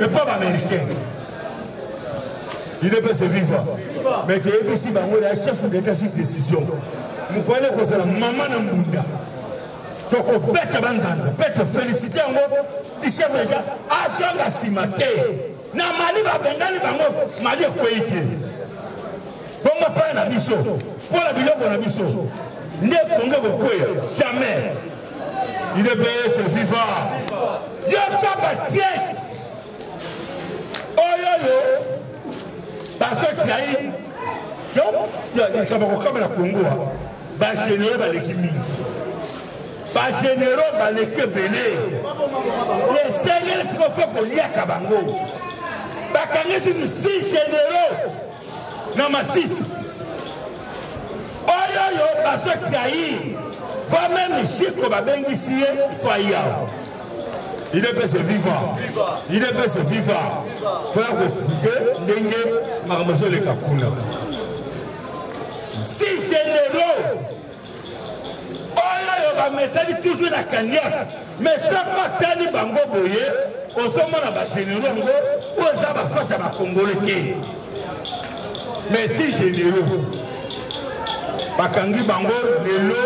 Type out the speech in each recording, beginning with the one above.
et pas américain. Il ne peut se vivre. Mais que ici, le chef d'État sur décision. Nous connaissons la maman de Munda. Donc, on peut te féliciter en chef d'État. Na mali ba bengani bango mali koyike bongo pa na biso pour la biloko na biso ne kongo ko koya jamais il est payé ce vivant yo kabatie oyoyo parce que yayi donc ya kabako kamela kongoa ba généraux ba lekimi ba généraux ba lekebele les seigneurs qui vont faire kolia kabango Bakangetu nous 6 généraux dans ma 6. Oyoyo baso trahi. Va même Chiko babengi sié faya. Il ne peut se vivre. Il ne peut se vivre. Frère Gospike, Dengue, Marmoso le Kakuna. 6 généraux. Oyoyo ba mesali toujours la cagnac. Mais ça pas tani bango boye. On se montre à généraux. Face à ma Congolais. Mais si généraux, Bakangi Bango, Nelo,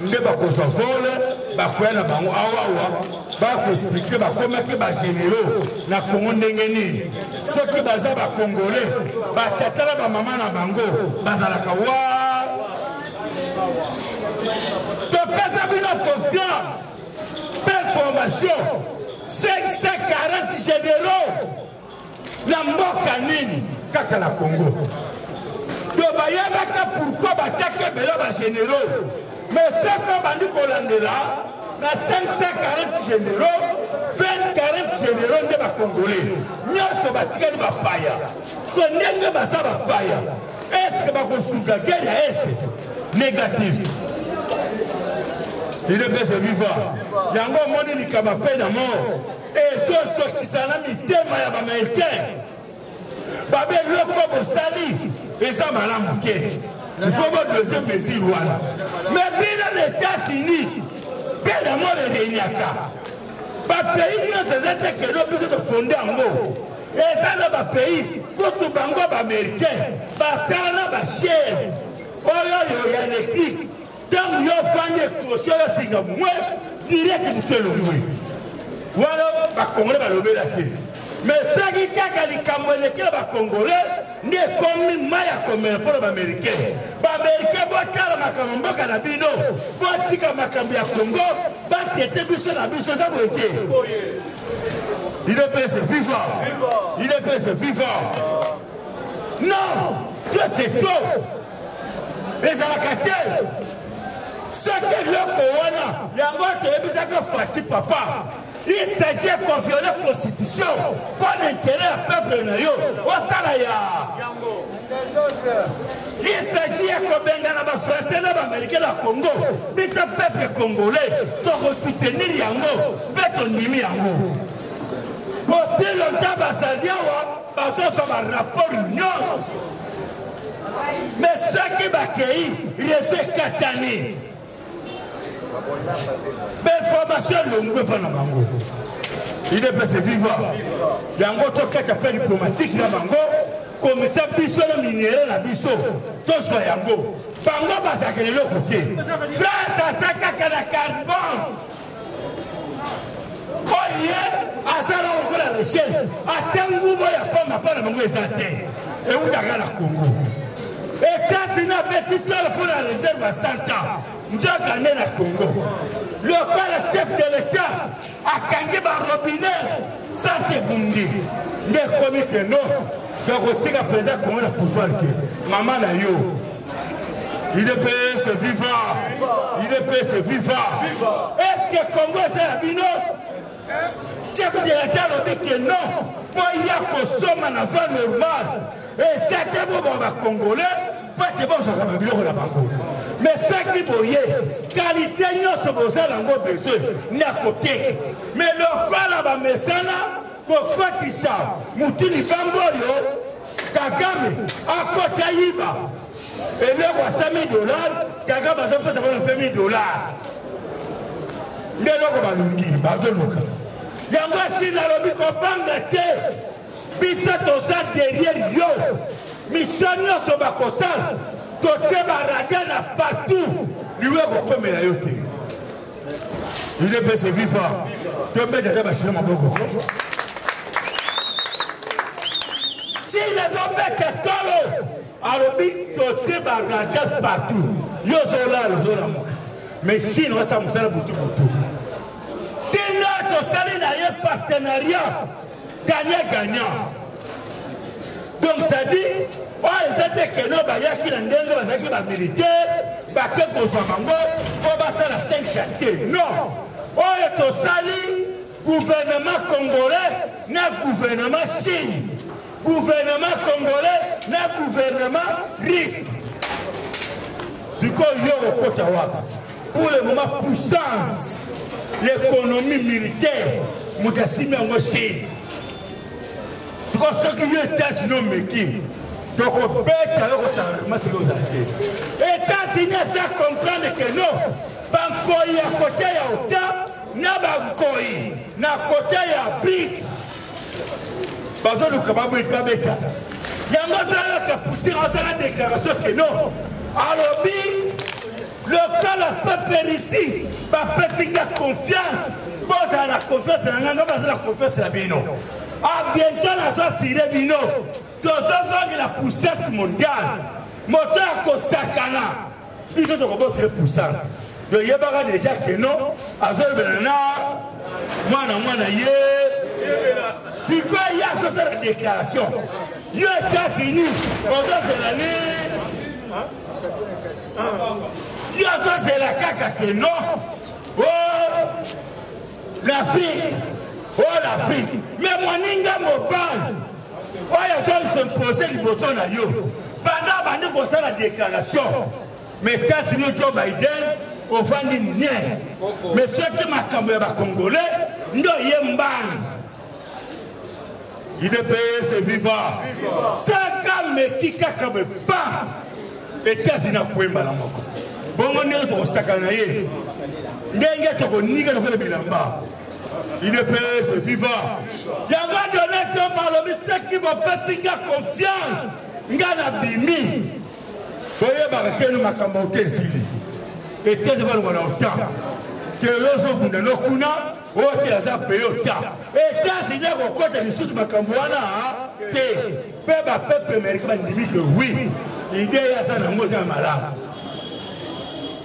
Ndeba Kosovole, Bakwena Bango, Awawa, Bako expliquer Bakoma qui bat généraux, la Congo Nengeni, ceux qui basent à Congolais, Bakatala Bamama na Bango, Bazalakawa. De Pesabina Confia, belle formation, 540 généraux. La mboka nini kaka la Congo. De bayaka pourquoi batake bela ba généraux. Mais ce qu'on bandi Hollande là, na 540 généraux, 20-40 généraux de ba Congolais. Nyonso batikali ba paya. Konenge ba sa ba paya. Est-ce que ba kosuka guerre est négatif. Il ne peut se vivre. Yango moni ni kama pe na mort. Et ceux qui s'en amusent, les Américains, Babé Loko Bossali, et ça m'a manqué. Il faut votre deuxième mesure, voilà. Mais bien l'État-Unis, bien la mort de Réuniaka. Pas pays, non, c'est un texte que l'on puisse être fondé en mots. Et ça, dans le pays, contre Bango Américain, parce que là, ma chaise, oh là, il y a un écrit, tant que l'on fait un crochet, direct, nous te le louer. Voilà, les Congolais vont l'obéir. Mais ceux qui ont les Congolais ne sont pas comme les Américains. Les Américains vont faire la Bino, vont faire la Congo, vont traiter la Bissau. Il ne peut se vivre. Il ne peut se vivre. Non, Dieu c'est trop. Les Alacatels, ceux qui ont le Corona, il y a un qui papa. Il s'agit de confier la constitution, pas d'intérêt à peuple naïo, au salaya. Il s'agit de Français, d'Américains, de Congo, de ce peuple congolais, de soutenir Yango, de ton dimi Yango. Aussi longtemps, parce que ça va rapport union. Mais ceux qui va accueillir, il est Katani. Belle formation, le ne peut pas Bango. Il ne peut se vivre. Il y a un autre cas d'appel diplomatique dans Bango. Comme ça, Bissot, le minéral, la Bissot, tout soit Yango. Bango, parce que de l'autre côté. France a sa cacana carbone. Oye, à ça, on voit la réchelle. À tel moment, il n'y a pas ma part de Bango et sa terre. Et où t'as la Congo. Et quand il n'a pas tout le pour la réserve à 100 ans. Nous avons gagné la Congo. Le chef de l'État a gagné par robinet sans te bouger. Nous avons commis que non. Donc, on a présenté comment on a pouvoir. Maman a eu. Il est payé ce vivant. Il est payé ce vivant. Est-ce que Congo c'est un binôme? Chef de l'État a dit que non. Pour y avoir somme en avant normal. Et certains vont Congolais. Pas que bon, ça va me dire la Bango. Mais ceux qui voyaient, qualité nous sommes besoin besoin, n'a côté. Mais leur quoi là-bas, mais ça là, pourquoi tu sais, Moutini Bamboyo, Kagame, à côté Iba, et leur 500 000 $, Kagame a fait 5 000 $. Mais si nous sommes en boutique, si notre salaire n'a pas de partenariat, gagnant-gagnant. Donc ça dit, oh, c'est que nous avons des militaires, nous avons 5 chantiers. Non, oh, le gouvernement congolais n'a pas gouvernement Chine, gouvernement congolais n'a pas gouvernement RIS. C'est quoi le Kotawat? Pour le moment, puissance, l'économie militaire, nous avons signé en Chine. C'est comme ce qui est États-Unis. Donc, on peut États-Unis, ça comprendre que non, Bankoï à côté à Ota, Nabankoï, n'a côté à Brit. Parce que nous ne sommes pas bêtes. Il y a une déclaration que non, alors, le peuple ici, il a confiance. Vous avez la confiance, vous avez la confiance. À bientôt, la société est bien. Dans la puissance mondiale, moteur que Sakana, ils ont de puissance. Il y a déjà que non, à si quoi il y a sur cette déclaration, il y a fini, il y a la caca que non. Oh, l'Afrique. Oh, l'Afrique. Mais mon ninga mobile. Oh, il y a s'imposer du Bolsonaro. Pendant qu'on a la déclaration. Mais quand c'est nous, Joe Biden, on va dire rien. Mais ceux qui m'ont congolais, nous sommes mal. Il est payé, c'est vivant. 50 mais qui ne pas. Et qu'est-ce qu'il y a bon, on est au Sakanaï. Il est payé, c'est vivant. Il y a un donné que par le ministère qui m'a pas signé confiance. Il y a un abîme. Voyez, parce que nous m'avons monté ici. Et qu'est-ce que nous avons fait? Que nous avons fait au temps. Et qu'est-ce qu'il y a au côté de l'issue de Macamboana? Peuple américain dit que oui. L'idée est ça, nous sommes malades.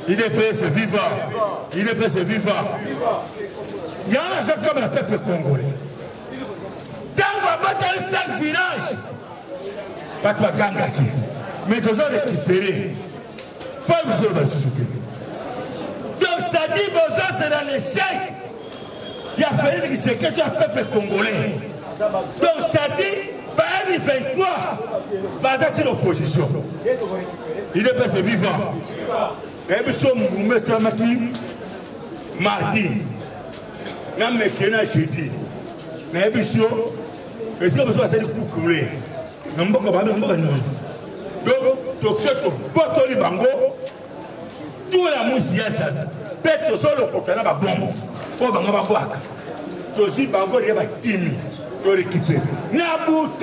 Il est prêt, c'est vivant. Il est prêt, c'est vivant. Il y en a un comme le peuple congolais. Tant qu'on va battre les 5 villages, pas de gangaki. Mais toujours récupérer. Pas besoin de la société. Donc ça dit, bon, ça c'est dans l'échec. Il y a Félix qui s'est quitté un peuple congolais. Donc ça dit, par M23, basé sur l'opposition. Il est prêt, c'est vivant. Et puis, mardi, jeudi, et si on besoin de couler, on ne peut pas donc, tout la musique, peut-être que le côté là bon, on va voir. Aussi, Bango est timide, on récupère. N'a tout.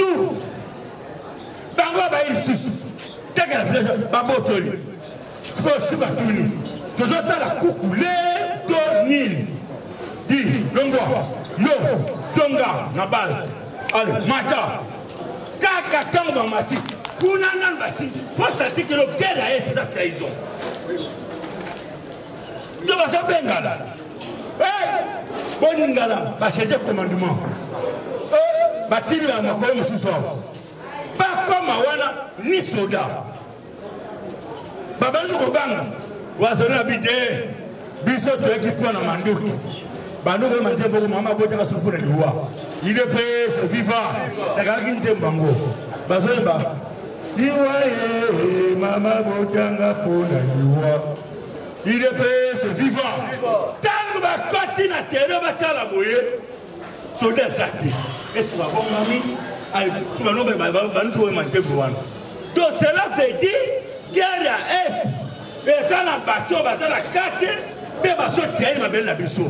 Bango va souci. Flèche, ce que je suis à Tuni, je dois ça la coucou, les 2000. Dis, Longo, Yo, Songa, Nabaz, allez, Mata, Kaka, Kamba, Mati, Kounanan, Bassi, force à dire que le Québec est sa trahison. Je vais faire Bengala. Eh, Boningala, va changer le commandement. Eh, Batibla, ma colonne sous sort. Pas comme Mawana, ni Soda. Babazou Kobanga, Wazona Bide, Bissot qui prend la mandouk. Bano va manger beaucoup, maman peut être souffrée de loi. Il est prêt, c'est vivant. La gargine de Bango. Bazouba, Iwaye, maman Bodanga pour la loi. Il est prêt, c'est vivant. Tant que ma cotine à terre, ma tala à mouiller, Soda Sati. Est-ce que ma bonne mamie, tu vas nous manger pour moi? Donc cela veut dire. Guerre à Est, les gens à bateau, les gens à carte, $200 000 oh, là, nous sommes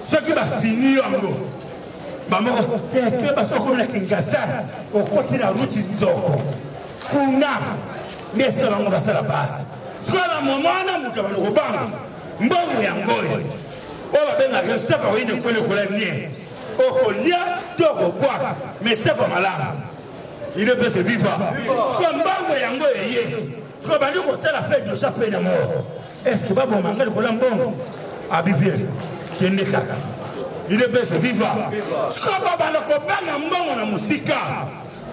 ceux qui va finir en gros. Maman, parce qu'on a Kinshasa, on continue la route de Zoko. Kuna, mais c'est la base. Soit la maman, on va le rebattre. Bon, on va bien la ça pour une fois le colonier. Au collier, tu revois, mais c'est pas malade. Il ne peut se vivre. Soit bon, yango est. Soit va nous porter la fête de sa fête de mort. Est-ce que va bon manger le problème bon? Abiviel, qui n'est pas il est bien vivant. Ce qu'on va le comprendre, on a musique.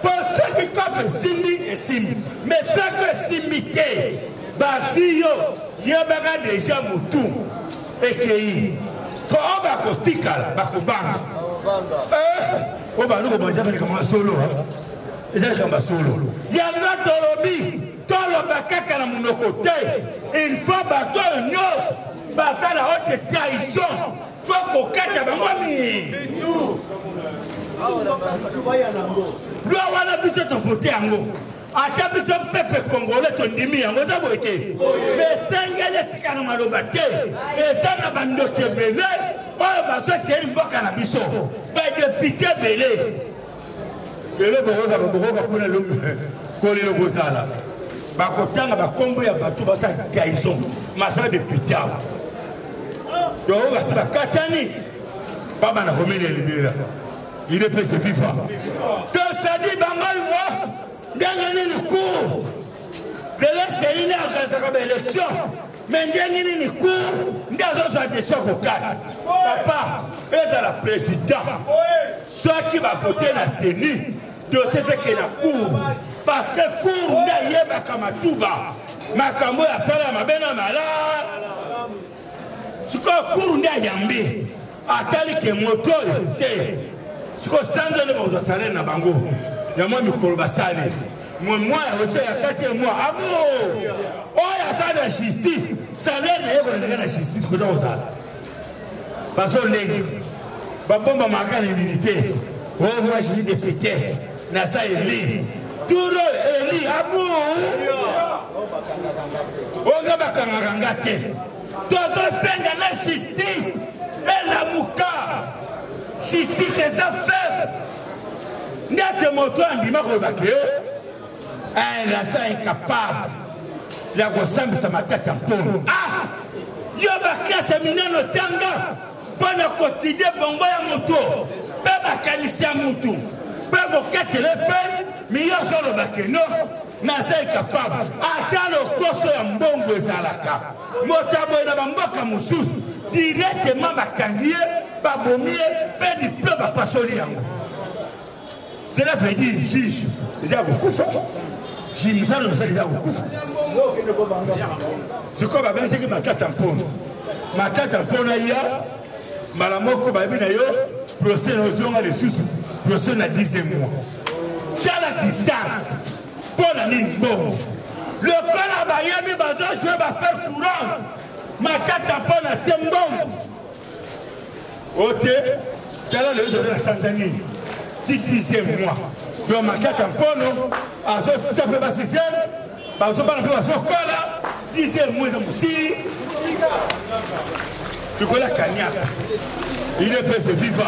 Pour ceux qui peuvent s'imiter et s'imiter, mais ceux qui s'imitent, il y a déjà tout. Et qui sont en boutique, on va nous manger avec un solo. Il y a un solo. Il y a un lobby, tout le bacac à mon côté. Il faut battre un os. Parce que la haute trahison, il faut qu'on cache à ma mie. Donc, on va se faire 4 années. Papa n'a remis les libéraux. Il est pressé FIFA. Donc, ça dit, maman, il va gagner le cours. L'élection, il a organisé l'élection. Mais gagner le cours, il a organisé l'élection au cadre. Papa, il est le président. Ceux qui vont voter dans la CENI, de ce fait qu'il y a cours. Parce que le cours, il n'y a pas comme à tout bas. Macambo, il a fait la mabena malade. Ce qu'on court n'a yambi, à tel que moto, ce qu'on s'en donne aux salaires n'a bango. Il y a moi, il faut le salaire. Moi, je sais, il y a 4 mois. Ah bon, on a la justice. Salaire n'est pas la justice que dans ça. Parce que les bombes marquent l'immunité. On voit, je dis député, Nassa élit. Tout le élit, ah bon, on va kangarangaté. Tous la justice et la mouka. Justice est sa faible. N'y a que mon toit en dimanche au bac. Elle a ça incapable. La ressemble à ma tête en tour. Ah! Yo baka se mina no tanga. Pendant quotidien, bon boy à mon tour. Père Bakalisi à mon tour. Père Bokate le père, mais yo sur le bac. Non, n'a ça incapable. Attends le cosso à Mbongo Zalaka. Motabo et la bamboka moussous, directement ma candier, babomier, paix du peuple à Passolian. Cela veut dire, juge, j'ai beaucoup ça. J'ai mis ça dans le salaire beaucoup. Ce qu'on va bien, c'est que ma tête en pône. Ma tête en pône aïe, ma lamoko babinayo, procès nos à les sous, procès à 10 mois. Dans la distance, pour la ligne bon. Le corps à Bayami Bazan, je vais faire courant. Ma carte à Pône à Tiembon. Ok, tu as le de la Tanzanie. Tu disais moi. Donc ma carte à Pône, à ce que ça fait pas si c'est. Parce que par rapport à ce corps là, disais moi aussi. Le corps à Cagnac. Il est pressé vivant.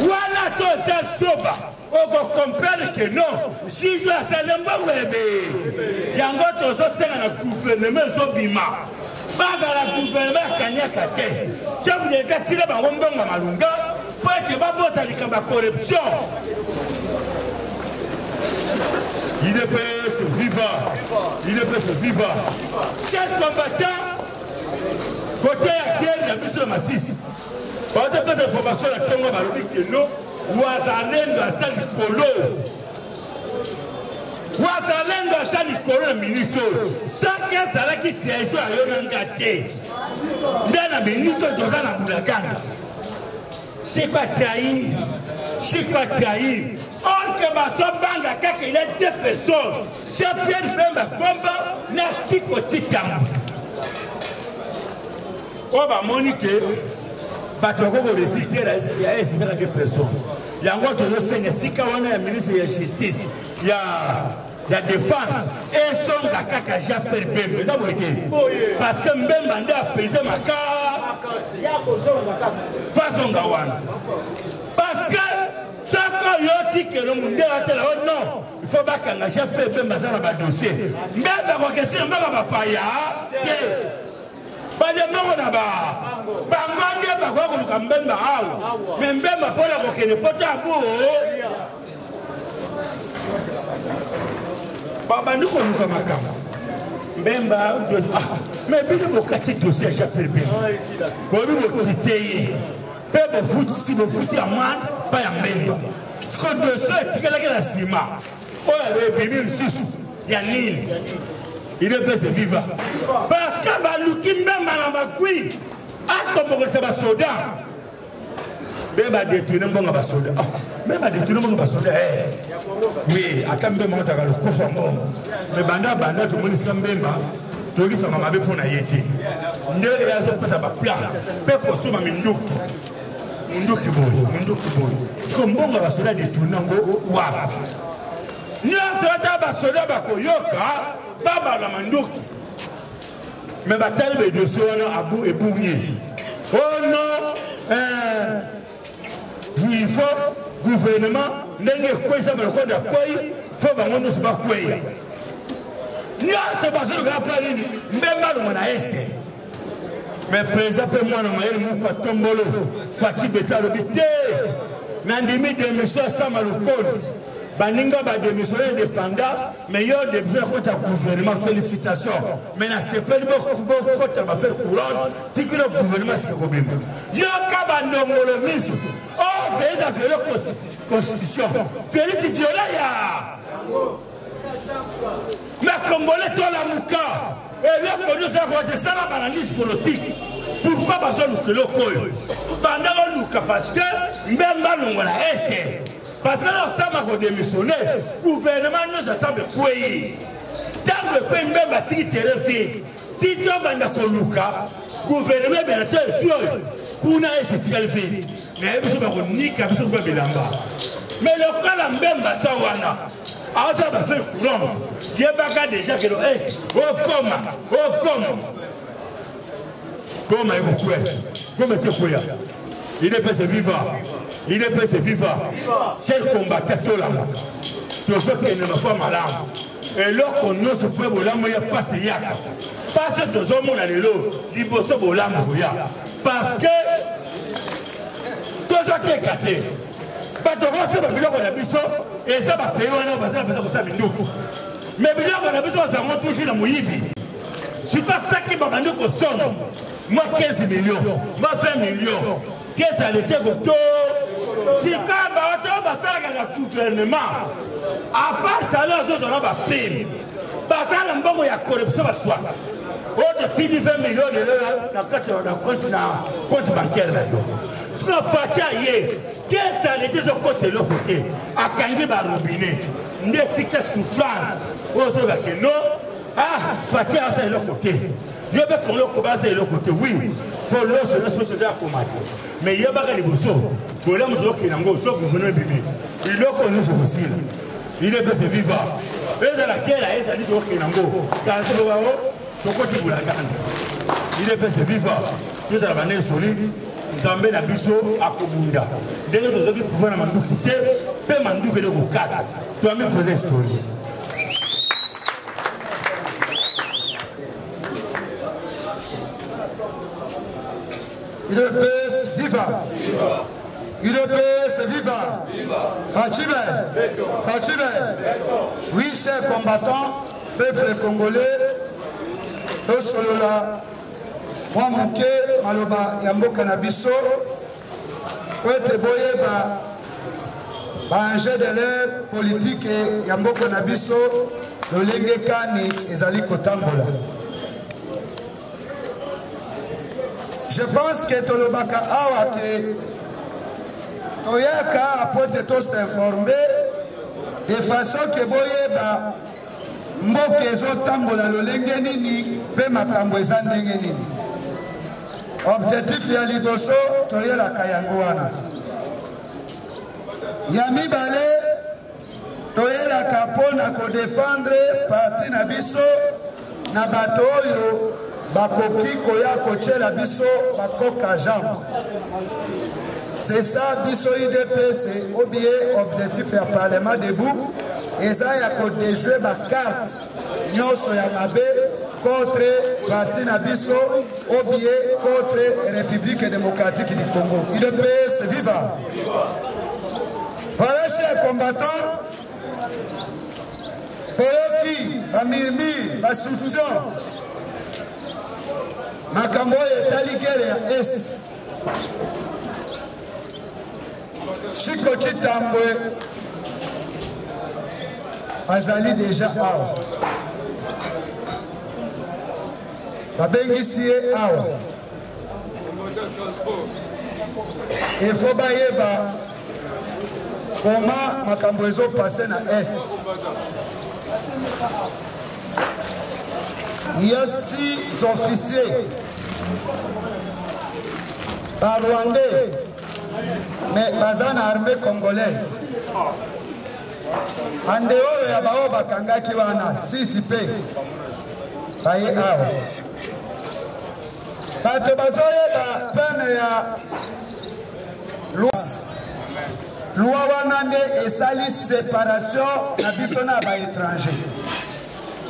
Voilà tout ça, soba. On comprend que non, si je la salem, il y a un gouvernement Zobima. Pas à la gouvernement Kanyakate. Je vous dis que si la Malunga, pas que la corruption. l'UDPS viva, l'UDPS viva. Cher combattant, côté à la mission de Massis, on n'a pas d'information à Tonga Barobi que non, ou à Zalen de la salle du Colo. Ou à Zalen de la salle du Colo, la minute. 115 à la qui trahison à Yonangate. Dans la minute, dans la Boulaganga. C'est quoi trahir? C'est quoi trahir? Or que ma soeur banga kaka il y a deux personnes. Champion de ma combat, n'a chico chitam. On va moniquer, Batoko réciter la SPAS vers deux personnes. Il y a un autre si on a un ministre de la justice, il y a la défense, et son kaka j'appelle Ben. Mais ça vous été. Parce que même mandat a pesé ma carte. Façon Gawana. Parce que. Non, il faut pas qu'un agent peut faire un dossier. Mais la question, pas ce qu'on doit faire, c'est que la cima. Oh, le bébé, il y a Nil. Il est blessé vivant. Parce que Balouki, même à la Bakoui, à comme on recevait un soldat. Même à détourner un soldat. Même à détourner un soldat. Oui, à quand même, on a le coup en bon. Mais Banda, Banda, tout le monde est quand même. Tout le monde est quand même pour la yété. Ne réagissez pas à ma place. Personne ne m'a mis une autre. Mais bataille de dossier à bout et bourrier. Oh non, il faut gouvernement, mais président, moi, je suis tombé. Fatigue de l'hôpital. Nandimi démissionne sans malocone. Baninga va démissionner indépendant. Mais il y a des besoins contre le gouvernement. Félicitations. Mais la CPL, beaucoup va faire courant. C'est que le gouvernement, c'est le problème. Il y a un le ministre. Oh, Félix a fait la constitution. Félix, il y a. Mais comme on est dans la mouka. Et là, on nous a voté ça dans l'analyse politique. Pourquoi pas ça nous le colle? Pendant nous parce que même là nous voilà est parce que là ça m'a démissionné. Gouvernement nous assemble quoi? Tant que même à titre terrifié, si tu vas dans le Luka, gouvernement bien sûr, qu'on a essayé de faire. Mais vous ne pouvez pas vous faire bilamba. Mais le cas là même à ça wana. Alors ça va faire courant. Il y a pas déjà que l'Est. Comment il vous croit? Comment c'est quoi? Il est passé vivant. Il est passé vivant. Cher combattant tout la mort. C'est ce qu'il ne m'a pas malade. Et lorsqu'on ne se fait pas, il n'y a pas de yak. Parce que nous sommes dans les lots. Il faut se faire parce que tous les écartés. Parce que nous sommes dans les bisons. Et ça va payer. Mais bien qu'on a besoin de nous toucher dans le Mouyibi. C'est pas ça qui va nous consommer. Moi 15 millions, moi 20 millions, qu'est-ce que ça a été voté? Si quand on va faire le gouvernement, à part ça, on va payer. Parce que ça, on va corruption. On a 20 millions de dollars dans le compte bancaire. Ce qu'on fait, c'est qu'est-ce que ça a été voté de l'autre côté? À Kangé Barobinet, il y a une souffrance. On va dire non, Fatia, c'est de l'autre côté. Je veux qu'on le commence de l'autre côté, oui, pour l'autre, c'est la combattre. Mais il y a pas de révolution. Pour l'homme, il y a un gouvernement bimé. Il y a un autre fossile. Il est passé vivant. Et à laquelle il y a un autre qui est en gros. Car il y a un autre qui est en gros. Il est passé vivant. Nous avons un solide. Nous avons un abisso à Kobunda. Dès que nous avons pouvoir nous quitter, peu de mandou que de vous quatre. Nous avons posé une story. Le PS viva. UDPS viva, viva. Fachibe. Oui, chers combattants, peuple congolais, au solola, moi manqué, maloba, yambo cannabiso, ouete boye ba un jet de l'air politique et yambo cannabiso, le lengekani et zali kotambola. Je pense que Tolobaka awa ke Toyaka apporte tout s'informer de façon que Boyeba Mbokezo Tambola Lolengenini, Bemakamboezan Dengenini. Objectif Yalidoso, Toyela Kayangoana. Yami Bale, Toyela Kapona ko défendre, parti Nabiso, Nabatoyo, Bakoki Koya Koche Labiso, Bakoka Jambo. C'est ça, biso IDP, c'est oublié objectif à Parlement debout. Et ça, il y a des jeux de cartes. Nous sommes contre parti Nabiso, oublié contre la République démocratique du Congo. IDP, c'est vivant. Voilà, chers combattants, pour eux qui, à Mirmi, à Soufusion, Makamboye, Taligere, Est. Chiko Chitambwe Azali déjà awa. Babengisi awa. Il faut bailler ba comment Makambwezo passer na Est. Il y a 6 officiers par Rwandais. Mais bazan armée congolaise. Andeo ya bao bakanga kiwana sisi pe. Baye awa. Bato bazoye ba pene ya loi wanande et sali séparation na bisona ba étranger.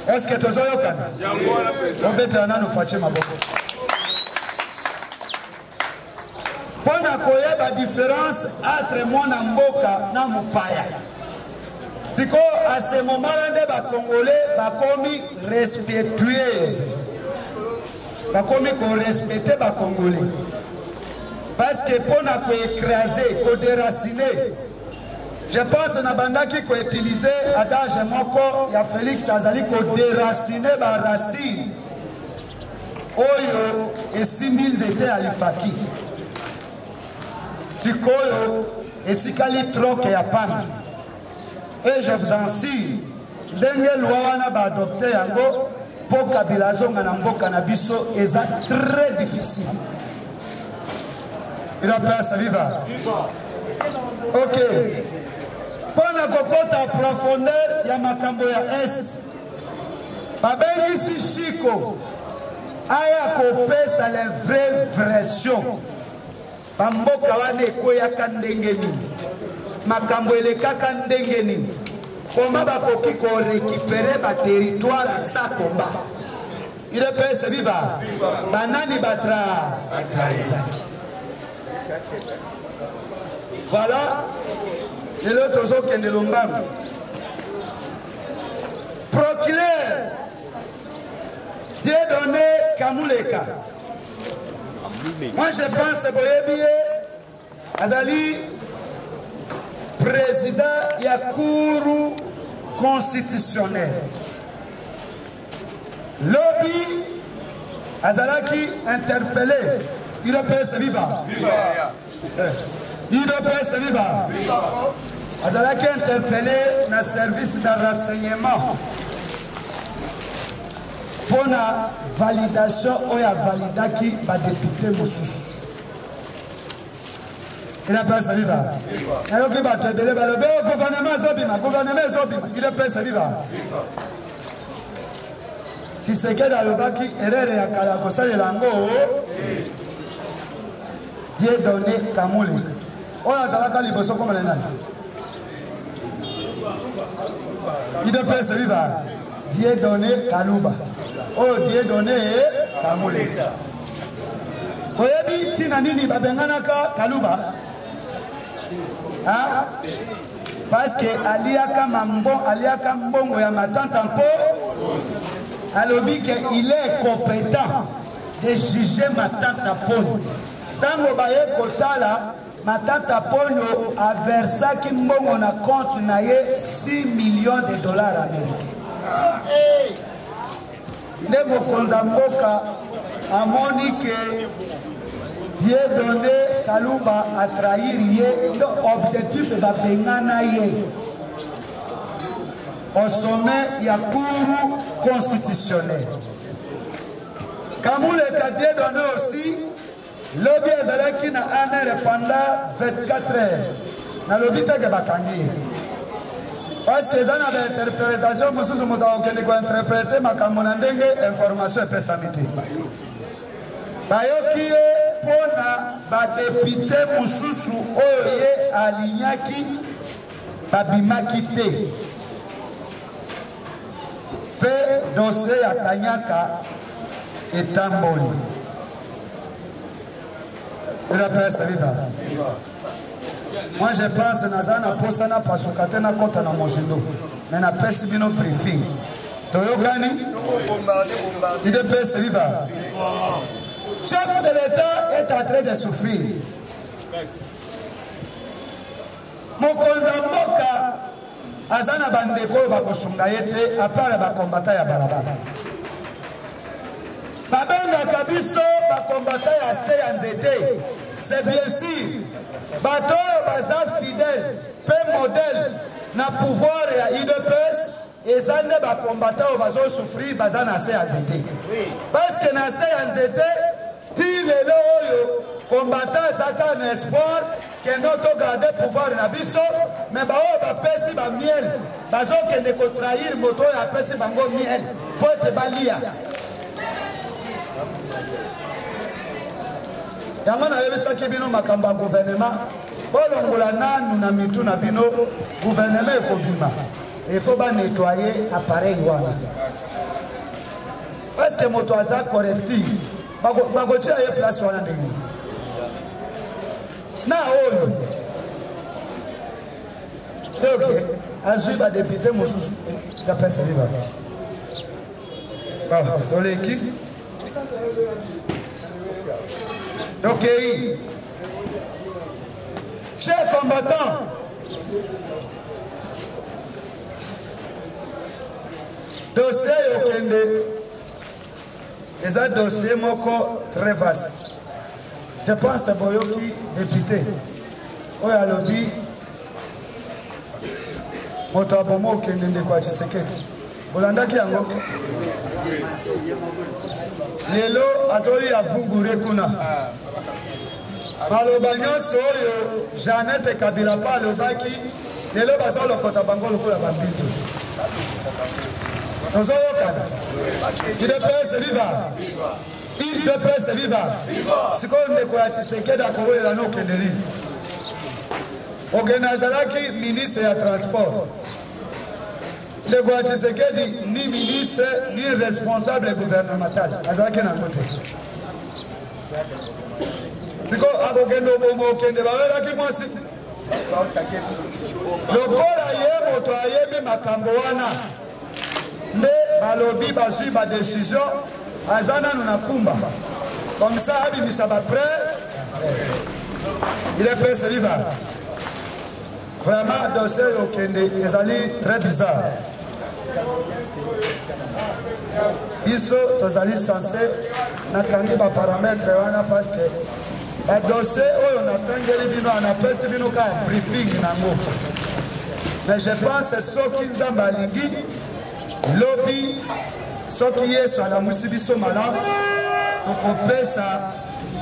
Est-ce que tozoyo kana? On beta nanu fache maboko. La différence entre mon amboka na mupaya. C'est qu'à ce moment-là, les Congolais sont respectueux. Ils respectent les Congolais. Parce que pour nous écraser, pour déraciner, je pense que Nabanda qui a utilisé l'adage moko ya Félix Azali pour déraciner les racines. Oyo et 6000 étaient à l'Ifaki. Et si troc et à Pan. Et je vous en suis, dernière loi on a adopté pour Kabila Zonganambo Cannabiso est très difficile. Il a passé viva. Ok. Pendant qu'on compte à profondeur, il y a Makamboya Est. Babengisi Chiko, aya kopé ça les vraies versions. Bamboka wana ekoyaka ndenge nini makambo elekaka ndenge nini koma bakoki ko récupérer ba territoire sa komba il est pèse viva banani batra voilà lelo tozokende lombango procureur Dieu donné Kamuleka. Moi je pense que Boyebie Azali président de la Cour constitutionnelle. Lobby Azalaki interpellé. Il a pèse viva. Il a pèse viva. Azalaki interpellé dans le service de renseignement. Pour la validation, on a validé qui va député Moussous. Il a passé viva. Il a passé viva. Il a passé viva. Qui se quede à l'obaki, erreur et à Karakosa de Lango, Dieu donné Kamoulik. On a Zalaka Liboso comme les nages. Il a passé viva. Dieu donné Kalouba. Oh Dieu donné Kamuleka. Oyebi tina nini babenganaka Kaluba. Hein? Parce que Aliaka Mambo, Aliaka Mbongo ya matante en peau, alobi que il est compétent de juger ma tante à Pogno. Dans le baye Kotala, ma tante à Pogno a versé qui Mbongo na compte naie 6 millions de dollars américains. Les Mokonza Mboka a moni que Dieu donné Kalumba a trahi l'objectif de la Benganaye. Au sommet, il y a cours constitutionnel. Kamoul et Kadié donné aussi, le biais qui n'a un pendant 24 heures. Dans le but de Bakandi. Parce que les gens avaient interprétation, monsieur Zoumoutaoukeni, qui a interprété, ma camonandenge, information et pessamité. Bayoki, pona, ba député, moussousou, oye, alignaki, babimakite. Pe, dossier à Kanyaka, et Tamboli. Et la paix, ça viva. Moi je pense nazana posana pasukate na kota na mozindo mais na pesi bino briefing toyokani il de pesi viva chef de l'état est en train de souffrir mokonza mboka azana bandeko bakosunga yete apara bakombata ya barabara babenga kabiso bakombata ya se ya nzete c'est bien sûr bateau bazar fidèle, paix modèle, n'a pouvoir et à IDPS, et ça ne va combattre au bazar souffrir, bazar n'a assez à zéter. Parce que n'a assez à zéter, tire le combattant Zaka un espoir, que notre gardé pouvoir n'a biso, mais bah on va passer ma miel, bazar qui ne contraire moto et après c'est ma miel, porte balia. Yango na yebisa ke bino makamba gouvernement bolongola nanu na mitu na bino gouvernement ekobima il faut ba nettoyer appareil wana parce que moto aza correctif bagotia ye place wana ndenge na oyo donc azui ba député mosusu da pesa liba ba doleki ok, chers combattants, dossier Okende, c'est un dossier très vaste. Je pense à Boyoki, député, au lobby, au Tabomo Okende de Kwachisekedi. Bolanda qui ango? Lelo azoli avungure kuna. Balobagnon soyo Jeannette Kabila pa lobaki lelo bazolo kota bangolo kula bambito. Ozoyo kada. Idepese viva. Idepese viva. Sikonde kwa Tshisekedi akowelela no kendeli. Ogenazalaki ministre ya transport. Le gouvernement Tshisekedi ni ministre ni responsable gouvernemental. Azaki na côté. Siko abogendo bomo kende bawela ki mwasi. Lokola ye moto ayebe makambo wana. Me balobi bazui ba décision azana na kumba. Comme ça habi misaba prêt. Il est prêt c'est vivant. Vraiment dossier Okende ezali très bizarre. Biso tozali censé nakangi ba paramètre wana parce que ba dossier oyo na tangeli bino na pesi bino ka briefing nango. Mais je pense soki nzamba lingi lobby soki yeso ala musibiso malamu okopesa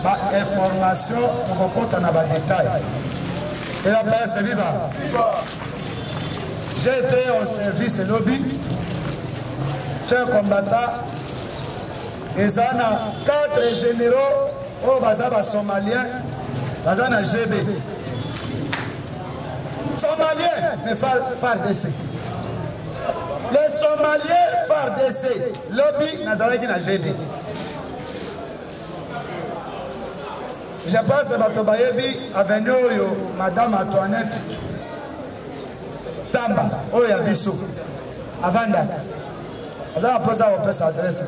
ba information okokota na ba détail. Et la paix c'est viva. J'ai été au service et lobby. Chers combattants, ils en ont 4 généraux au Bazaba somalien, Bazana GB. Somalien, mais FARDC. Les Somaliens FARDC. Lobby, Nazaraki n'a GB. Je pense à Tobayebi, Avenue Madame Antoinette Samba, Oya Bissou, Avandak. Vous avez posé au presse adresse.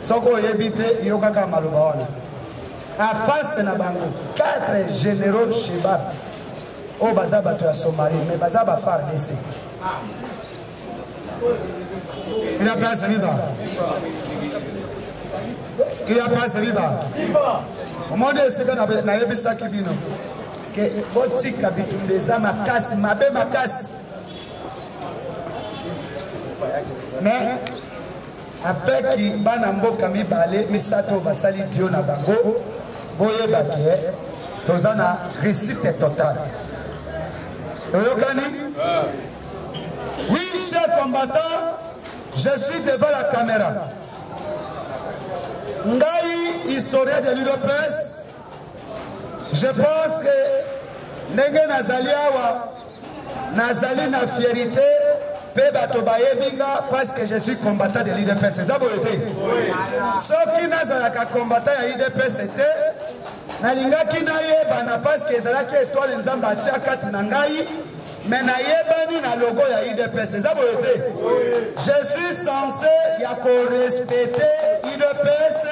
Soko Yebite, Yokaka Malubawana. En face de Bango, 4 généraux Sheba. Au Bazaba, tu as son mari, mais Bazaba Far DC. Il a place à Viva. Il a place à Viva. Au monde, c'est qu'on a eu ça qui vient. Que votre cycle a vécu des âmes à casse, ma belle ma casse. Mais après qu'il y a un bon camion balé, Misato va salir Dieu na bango. Boye baké, tous en a réussite totale. Oui, chers combattants, je suis devant la caméra. Ngaï, historien de l'Uropresse, je pense que Nenge Nazaliawa, Nazali na fierté, Peba Tobaye Binga, parce que je suis combattant de l'IDPS. C'est ça, vous voyez? Oui. Sauf qui Nazalaka combattant à l'IDPS, c'était Nalinga Kinayeba, parce que Zalaka étoile Nzamba Tchakat Nangaï, mais Nayebani na logo à l'IDPS. C'est ça, vous voyez? Oui. Je suis censé respecter l'IDPS,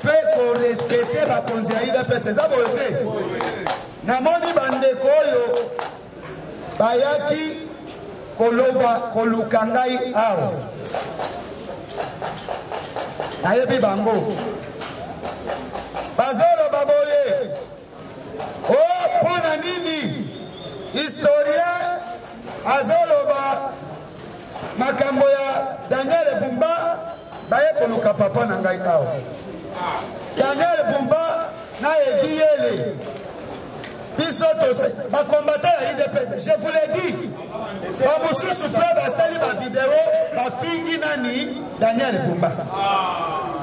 peut respecter la conduite à l'IDPS. C'est ça, vous voyez? Oui. Namoni Bandekoyo, Bayaki, Koloba, Kolukangai, Ao. Nayebi Bango. Bazoro Baboye. Oh, Ponanini. Historien, Azoloba, Makamboya, Daniel Bumba, Baye Koluka Papa Nangai, Ao. Daniel Bumba, Naye Giyele. Ma combattant à l'IDPS, je vous l'ai dit. Ma monsieur souffleur va salir ma vidéo, ma fille Guinani, Daniel Bumba.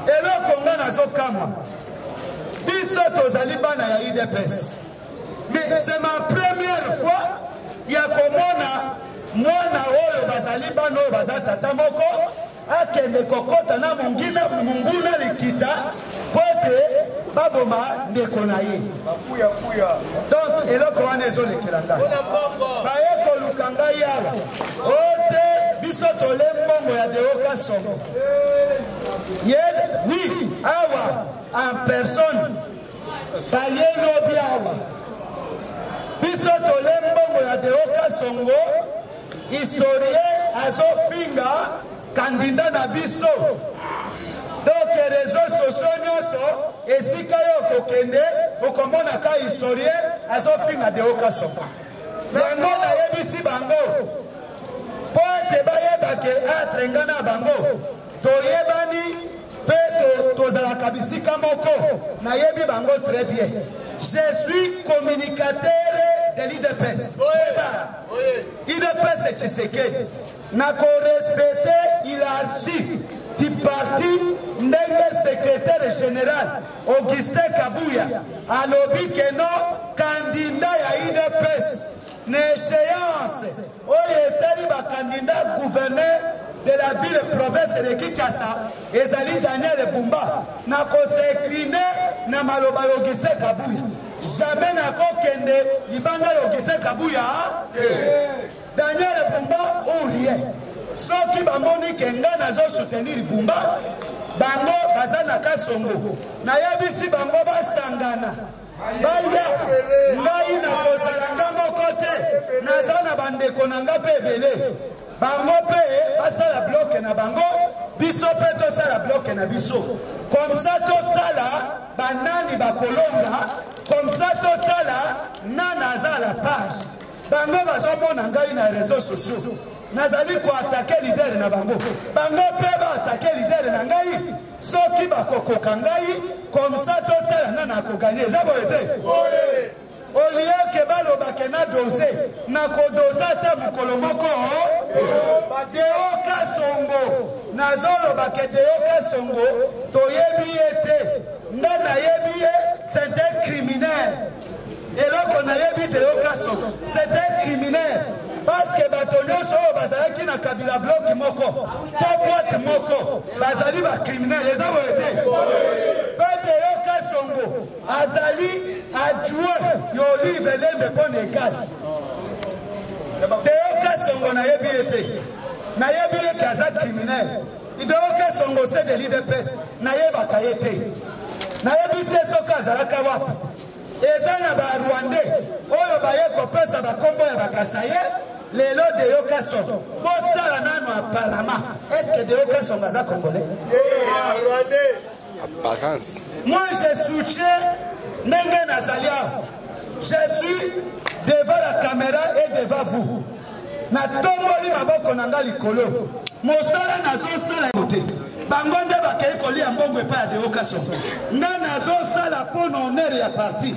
Et là, Congo n'a pas moi. Bisoto Zaliban à l'IDPS. Mais c'est ma première fois, il y a comme on a, moi, on a Zaliban, on a Tatamoko, Akeme Kokota, na Mungina, Munguna, Likita, Pote. Baboma Nekonaye. Donc, et là, on a les autres qui l'ont là. Baye Kolukanga Yala. Ote, Bisoto Lembongo Yadeoka Songo. Yed, oui, Awa, en personne. Baye Nobi Awa. Bisoto Lembongo Yadeoka Songo. Historien Azofinga, candidat à Biso. Donc, les réseaux sociaux sont. Et si Kayoko Kende, vous comprenez qu'un historien a offert à des occasions. Bango na yebisi bango. Pote bayeba ke a trengana bango. Toyebani pe tozala kabisika moko. Na yebi bango très bien. Je suis communicateur de l'IDPS. L'IDPS Tshisekedi. Na ko respecter hiérarchie du parti. N'est-ce secrétaire général Augustin Kabouya à l'objet que non candidat à l'IDPS n'échéance où est élu candidat gouverneur de la ville province de Kinshasa et Zali Daniel Bumba n'a pas s'écriné n'a maloba Augustin Kabouya jamais n'a pas qu'un libanga Augustin Kabouya Daniel Bumba ou rien sauf qui va moniquer n'a pas soutenir Bumba Bango bazana kasongo na yebisi bango basangana baya ngai na kozalanga mokote nazana bandeko nanga pebele bango pe basala bloke na bango biso pe tosala bloke na biso comme ça totala banani bakolonga comme ça totala nana za la page bango bazomona ngai na réseaux sociaux Nazali ko attaquer leader na bango. Bango pe ba attaquer leader na ngai. Soki ba kokoka ngai comme ça total na na ko gagner za boete. Oye. Olie ke ba lo ba ke na doser. Na ko doser ta mukolomoko. Ba deo ka songo. Na zolo ba ke deo ka songo. To yebi ete. Ndana yebi c'est un criminel. Et là qu'on a yebi deo ka songo. C'est un criminel. Parce que Batonio Soro Bazalaki na Kabila bloc moko, Taboat moko, Bazali ba criminel, les a voté. Pete Yoka Songo, Azali ivelembe pone ekali. Deoka songo na yebiete. Na yebiete azat criminel. Ideoka songo se de leader press. Na yebaka yete. Na yebite soka zaraka wapi. Ezana ba Rwanda. Oyo ba yeko pesa ba kombo ya bakasaye. Lelo deoka songo. Bota la nano aparama. Est-ce que deoka songo za congolais? Rwandais. Apparence. Moi je soutiens Nengena Zalia. Je suis devant la caméra et devant vous. Na tomboli maboko nanga likolo. Mosala nazo sala yote. Bangonde bakeli koli ambongo pa de okaso. Na nazo sala pona honneur ya parti.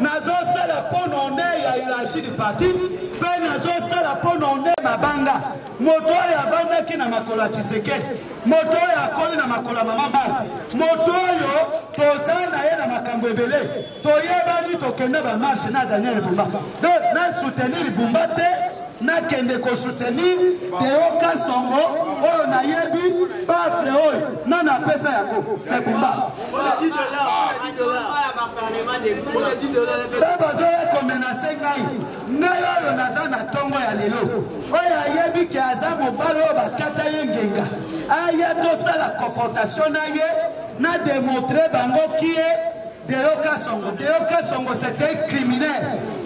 Nazo sala pona honneur ya hiérarchie du parti. Pe nazo sala pona honneur mabanga. Moto ya banda ki na makola Tshisekedi. Moto ya koli na makola mama Bart. Moto yo tozana ye na makambo ebele. Toyebani tokende ba marche na Daniel Bumba. Donc na soutenir Bumba te. Na kende ko soutenir Deoka Songo o na yebi ba freo na na pesa yako c'est Bumba. On a dit de la c'était criminel.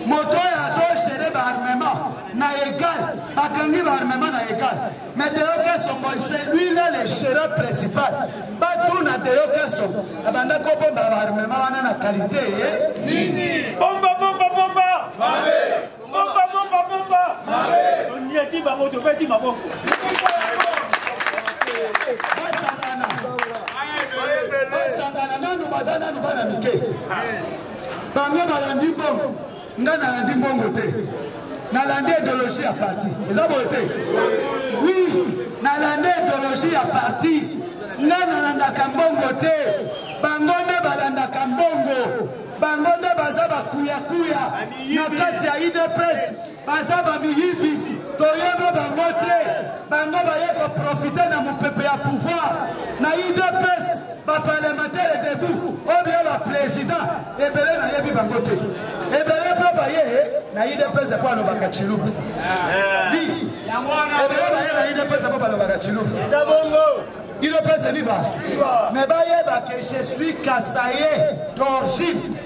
Moto a géré l'armement. Na égal, bakangi barmema na égal. Mais Deoka Songo, c'est lui là le gérant principal. Batou na Deoka Songo. Abanda ko bomba barmema wana na qualité nini? Bomba bomba bomba. Mare. Bomba bomba bomba. Mare. On y a dit babo de petit babo. Basangana. Basangana nanu bazana nanu bana mike. Bango balandi bongo. Nga na landi bongo te. Na lande idéologie à parti. Ils ont voté. Oui, na lande idéologie à parti. Nananda kambongote. Bangonde balanda kambongo. Bangonde bazaba kuya kuya. Nakati ya ide presse. Bazaba mihibi. Toyebo bangote. Bango bayeko profiter na moupepe ya pouvoir. Na ide presse. Ba parlementaire debout. Obye ba président. Ebele na yebi bangote. Ebele papa ye. Na ide pesa pour le bakachiloup. Oui. Na ide pesa pour le bakachiloup. Il ne pèse pas. Mais que je suis kassaye d'origine.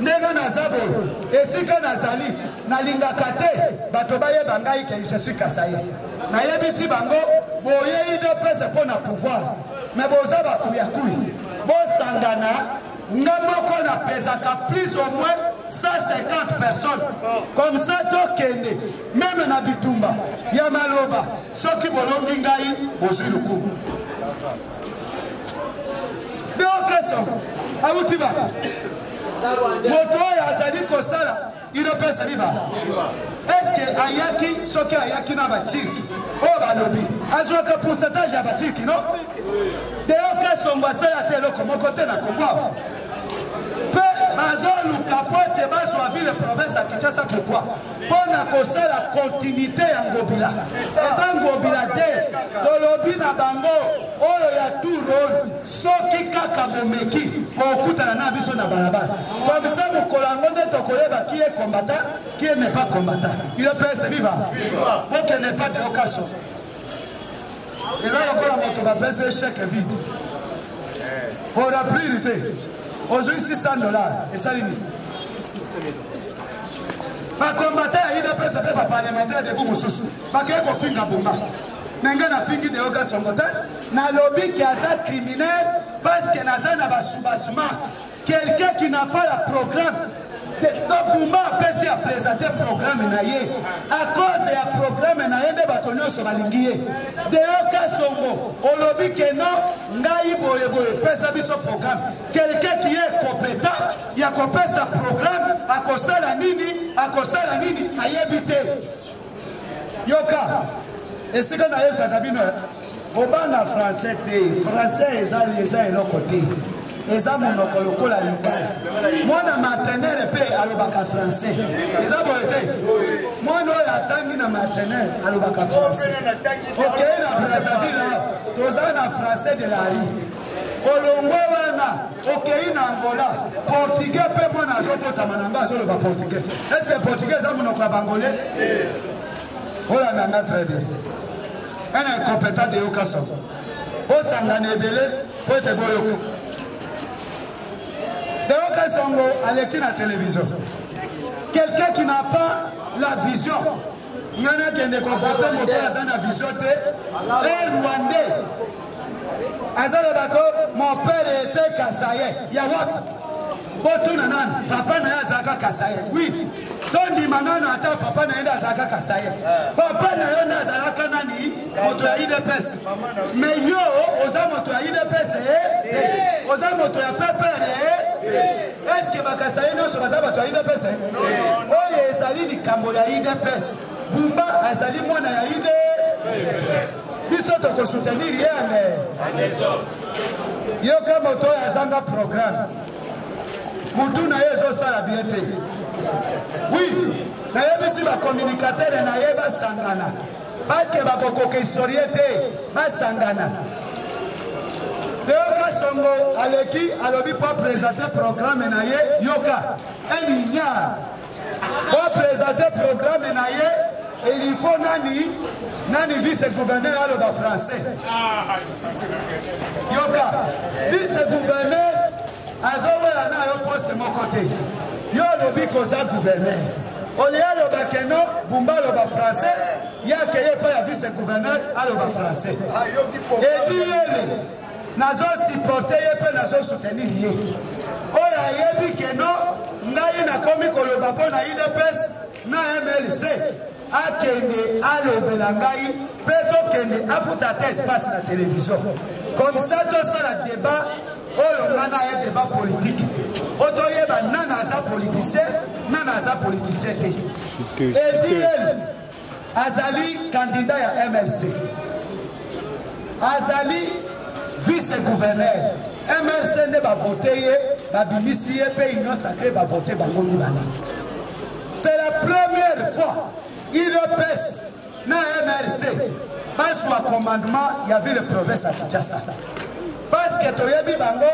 Nega nazabo. Et si que nazali na lingakate batobaye bangai que je suis kassaye. Na yebisi bango boye ide pesa pour na pouvoir. Mais boza ba kuyakui. Bo sangana ngamoko na pesa ka plus ou moins 150 personnes, comme ça, Tokende, même Nabitumba, Yamaloba, Soki Bolongingaï, Ozuruku. De occasion, à vous qui va. Motoya Zadiko Sala, il ne peut se vivre. Est-ce que Ayaki, Soki Ayaki Nabatik, Oba Nobi, Azoka pourcentage à Batik, non? De occasion, va se la télé comme côté n'a pas. Mazon ou capote et Bazoaville province à Kinshasa pourquoi? Pour la cause la continuité en Gobila. C'est en Gobila de l'obina bango, on a tout rôle, ce qui caca bomeki, on coûte à la navison à Balaban. Comme ça, vous collaborez ton collègue qui est combattant, qui n'est pas combattant. Il appelle ce vivant. Donc il n'est pas de l'occasion. Et là, encore la moto va baisser chaque vide. Pour la priorité. Aujourd'hui, $600. Et ça, lui. Ma combattant, il a fait un parlementaire de Boumoussous. Ma guerre qu'on finit à Bouma. Nenga n'a fini de Oga son côté. N'a lobby qui a ça criminel parce que Nazan a bassouma. Quelqu'un qui n'a pas le programme. Donc, Bouma a passé à présenter le programme. À cause du programme, il y a des bâtonneurs sur la ligne. De Oga Songo, au lobby qui est non, quelqu'un qui est compétent, il a compris sa programme, à cause la nini, à éviter. Yoka, et c'est quand d'ailleurs ça cabine, au ban la français, les uns et l'autre côté, les hommes monocoloco la ligue. Moi, la maternelle est payée à l'obac français. Les hommes ont été. Moi, nous l'attendons la maternelle à l'obac français. Ok, la Brazzaville, tous en français de la rue. Olongo wana Okeina Angola, Portugais, Pemon, Azopo, Tamananga, sur le Portugais. Est-ce que les Portugais sont nos Angolais? Oh là, on a très bien. Un incompétent de Yokasa. Au Sanganébélé, pour être Boyoko. De Yokasongo, allez qui la télévision. Quelqu'un qui n'a pas la vision. Il y en a qui ne confrontent mon père à la vision. Les Rwandais. Mon père était Kassaye. Papa n'a Zaka Kassaye. Oui. Donc, il m'a dit papa n'a Zaka Kassaye. Papa n'a Zaka Nani. Mais yo, aux âmes de aux âmes de est-ce que ma Kassaye n'a pas de Pesse? Non. Oh, les salis du Camboyaï de Pesse. Bumba a sali mon aïe de pour soutenir rien. Il y a un programme. Moutou n'a pas de biété. Oui, il y a un communicateur qui n'a pas de sangana. Parce que la historienne n'a pas de sangana. Yoka Songo, Aleki, Alobi, pour présenter le programme, Yoka, un ignare. Pour présenter le programme, et il faut Nani vice-gouverneur à l'Oba français. Yoka, vice-gouverneur, Azowe Ana au poste de mon côté. Yo lobi koza gouverneur. Oléa l'Oba Keno, Bumba l'Oba français, Yakeye pas la vice-gouverneur à l'Oba français. Et dit Yéli, Nazo supporter, Yépe Nazo soutenir Yé. Ola Yébi Keno, Naye na komi koloba po na IDPS, na MLC. Akende alobelangay plutôt qu'elle afuta espace à la télévision. Comme ça, tout ça le débat, on a un débat politique. On a nanaza politicien, nanaza politicien. Et dit-elle, Azali candidat à MLC. Azali vice-gouverneur. MLC ne va voter, la Bimisi et pays non sacré va voter Bangomi Bana. C'est la première fois. Il repèse dans MRC. Pas sous commandement, il y avait le province à Kinshasa. Parce que Toyebi Bango,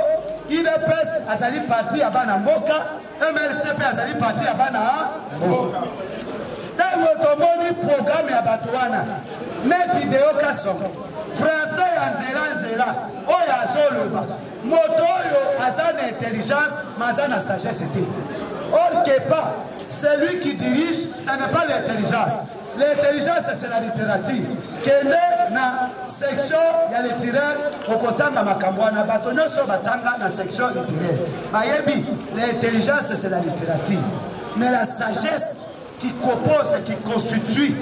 il repèse à Zali parti à Banamboka, MRC fait à Zali parti à Banamboka. Dans votre programme à Batouana, Neti de Okason, Français en Zéla, Oya Zoloba, Motoyo, Azan intelligence, Mazana sagesse. Or que pas. Celui qui dirige, ce n'est pas l'intelligence. L'intelligence, c'est la littérature. Quelle est la section, il y a les tireurs, au côté de Makamwana, Batono, Sobatanga, la section littéraire. Maïebi, l'intelligence, c'est la littérature. Mais la sagesse qui compose et qui constitue,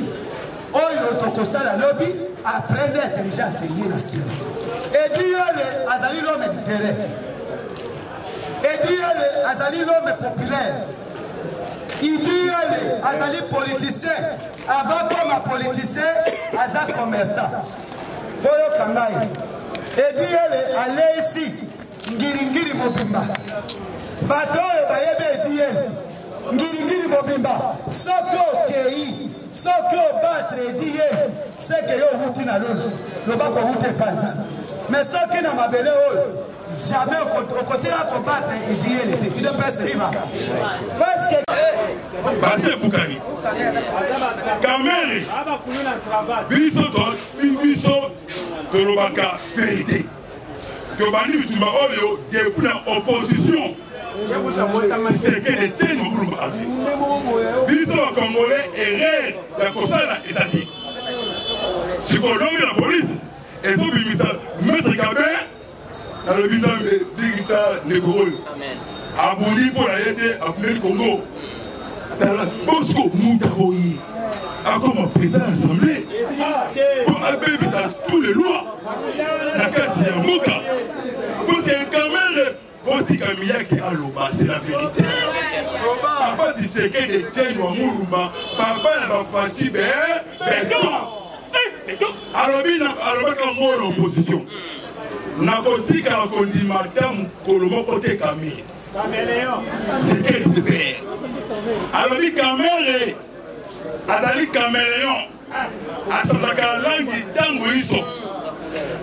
oh, la lobby, après l'intelligence, il y a la sienne. Et Dieu, Azali, l'homme littéraire. Et Dieu, Azali, l'homme populaire. Il dit Azali politicien, avant comme un politicien, Aza commerçant. Boyo Kangaï. Et dit allez ici, Ngiringiri Mobimba. Bato et Bayebe dit Ngiringiri Mobimba. Soko Kei, Soko Batre dit c'est que yo routine à l'autre. Le bac au route pas ça. Mais Soko n'a pas belé jamais au côté à combattre et dit les défis de presse riva. Parce que Basile Boukari, Kamere, une buisson de l'Obaka vérité. Que Bani Tumba Olio, depuis l'opposition, c'est que les tiennes au groupe avaient. Buisson congolais est réel, la Cossala est à dire. Si on nomme la police, et son ministre, Maître Kamere, dans le visage de Digissa Negorol, abondi pour la été appeler le Congo. Dans la Bosco Moutaroui, à comme président assemblée, pour appeler ça tous les lois, la casse est en moka. Parce que quand même, votre Camilla qui a l'oba, c'est la vérité. Papa dit c'est que les tiennes ou Moulouma, papa n'a pas fatigué, ben non. Alors, il n'a pas moi l'opposition. N'a pas dit qu'à la condimadame, qu'on le côté Camille. C'est quel le père. Alors, les caméras, Azali Caméléon, à son langue,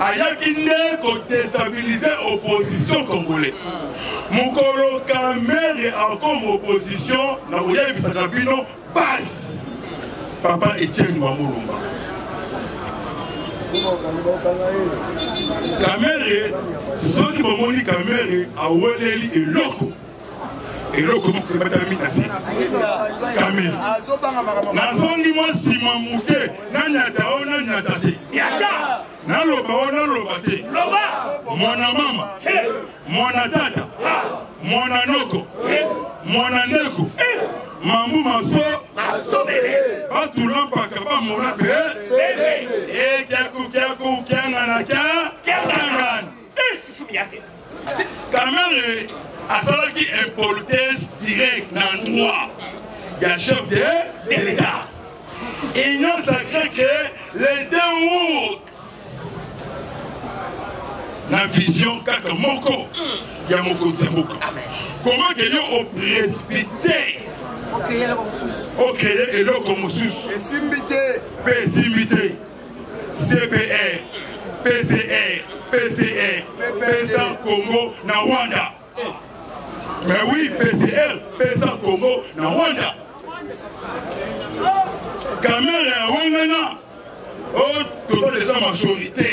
ayakinde ko déstabiliser opposition congolais. Mukolo kamere encore opposition na koya bisaka bino passe. Papa Etienne Mamulumba. Kamere soki bomoni kamere aweleli eloko. Eloko ko batami na si. Kamere. Na zongi mo sima muke nanya taona nanya tati. Yaka. Mwana mama, mwana tata, mwana noko, mwana neko, mamu maso, batu lampaka ba mwana pe, kiaku kiangana, Kamere asalaki impolitesse direct dans droit, ya chef de délégat. Il n'y a sacré que les deux la vision kaka moko ya mokonzi moko comment que Dieu au précipité au créer eloko mususu esimité pésimité CPR PCR PCR PESA Congo na Rwanda mais oui PCR PESA Congo na Rwanda caméra Rwanda oh tout les gens majorité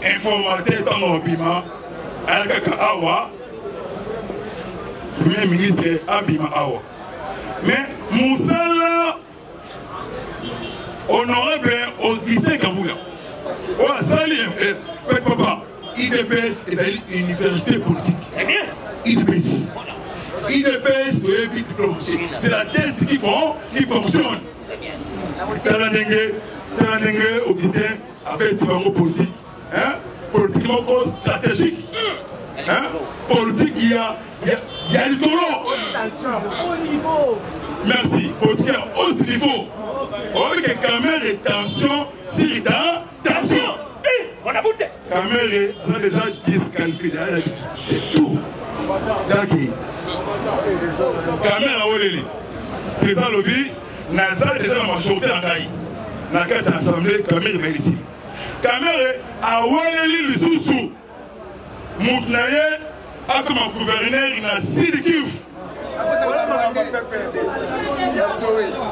informateur dans Abima, Awa, Premier ministre Abima Awa. Mais Moussala, honorable, au 17 Kabouya. Ouah, Sali, papa, IDPS, c'est l'université politique. IDPS. IDPS, c'est la tête qui fonctionne. Talanenge, au 17, avec Tibango politique. Hein? Politiquement stratégique. Hein? Politique, il y a le taureau. Merci. Politique à haut niveau. Avec caméra et tension, si tension. On a bouté. Caméra, ça a déjà disqualifié. C'est tout. Caméra, on est là. Président Lobby, Nazar déjà majorité en Taï. Dans quatre assemblées, caméra est ici. Kamere a waleli lisusu mutnaye akama gouverneur na Sud-Kivu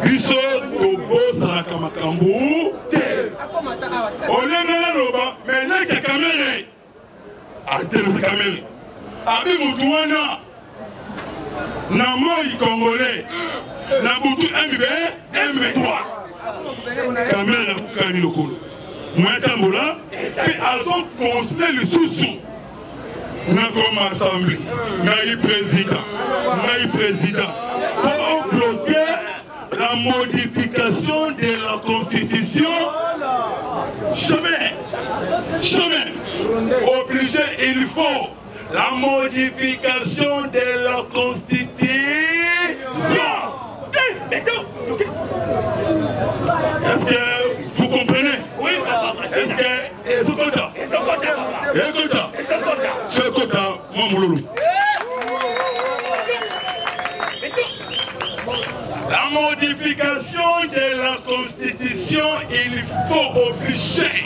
biso kobosala makambo te olengana loba mais naka Kamere atele Kamere abi mutu wana na moi congolais na butu MV3 Kamere akukani lokolo moi, Tambola, et constaté le sous-sous. Nous assemblée, nous président, pour bloquer la modification de la Constitution. Jamais. Obligé, il faut la modification de la Constitution. Est-ce que vous comprenez? Oui, est-ce que ce quota, moi mon la modification de la Constitution, il faut obliger.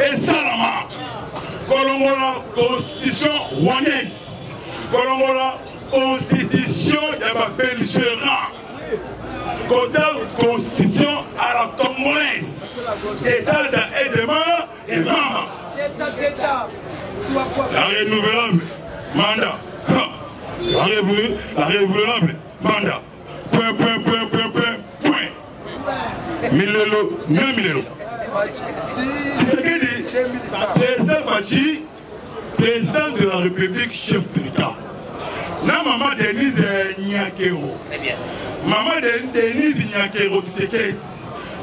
Et ça, la main. Colombola, Constitution rwandaise. Colombola, Constitution de la belligérante. Constitution à la Congolaise. État et demain, et maman. La renouvelable mandat. La renouvelable mandat. Point. Milelo, 9 000 euros. Président Fachi, président de la République, chef d'État. La maman Denise Nyakero. Maman Denise Nyakero Tshisekedi.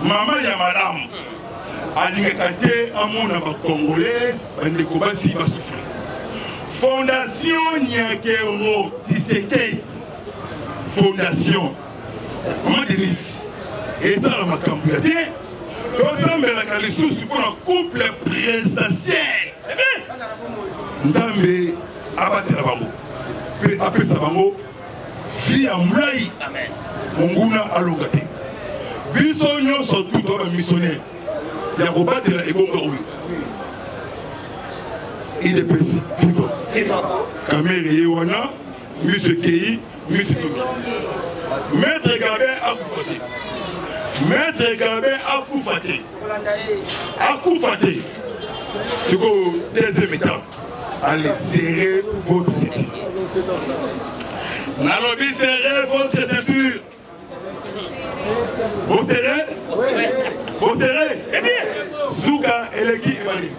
Maman ya madame. Alingakate amona ba Congolaise, bande kobasi ba souffrir. Fondation Nyakero Tshisekedi. Fondation. Maman Denise. Et ça la makambu ya bien. Ensemble la kalisu pour un couple prestataire. Nzambe abatela bango. Après ça, vie à Mlaï, Monguna à Logate. Visons-nous surtout comme missionnaire. Il est précis. Maître Gabin a coupé. Maître Gabin a coupé. A coupé. Du coup, deuxième étape, allez serrer votre ceinture. Nalobi, serrez votre ceinture. Vous serrez? Vous serrez? Eh bien, Zouka, Eleki et Mali.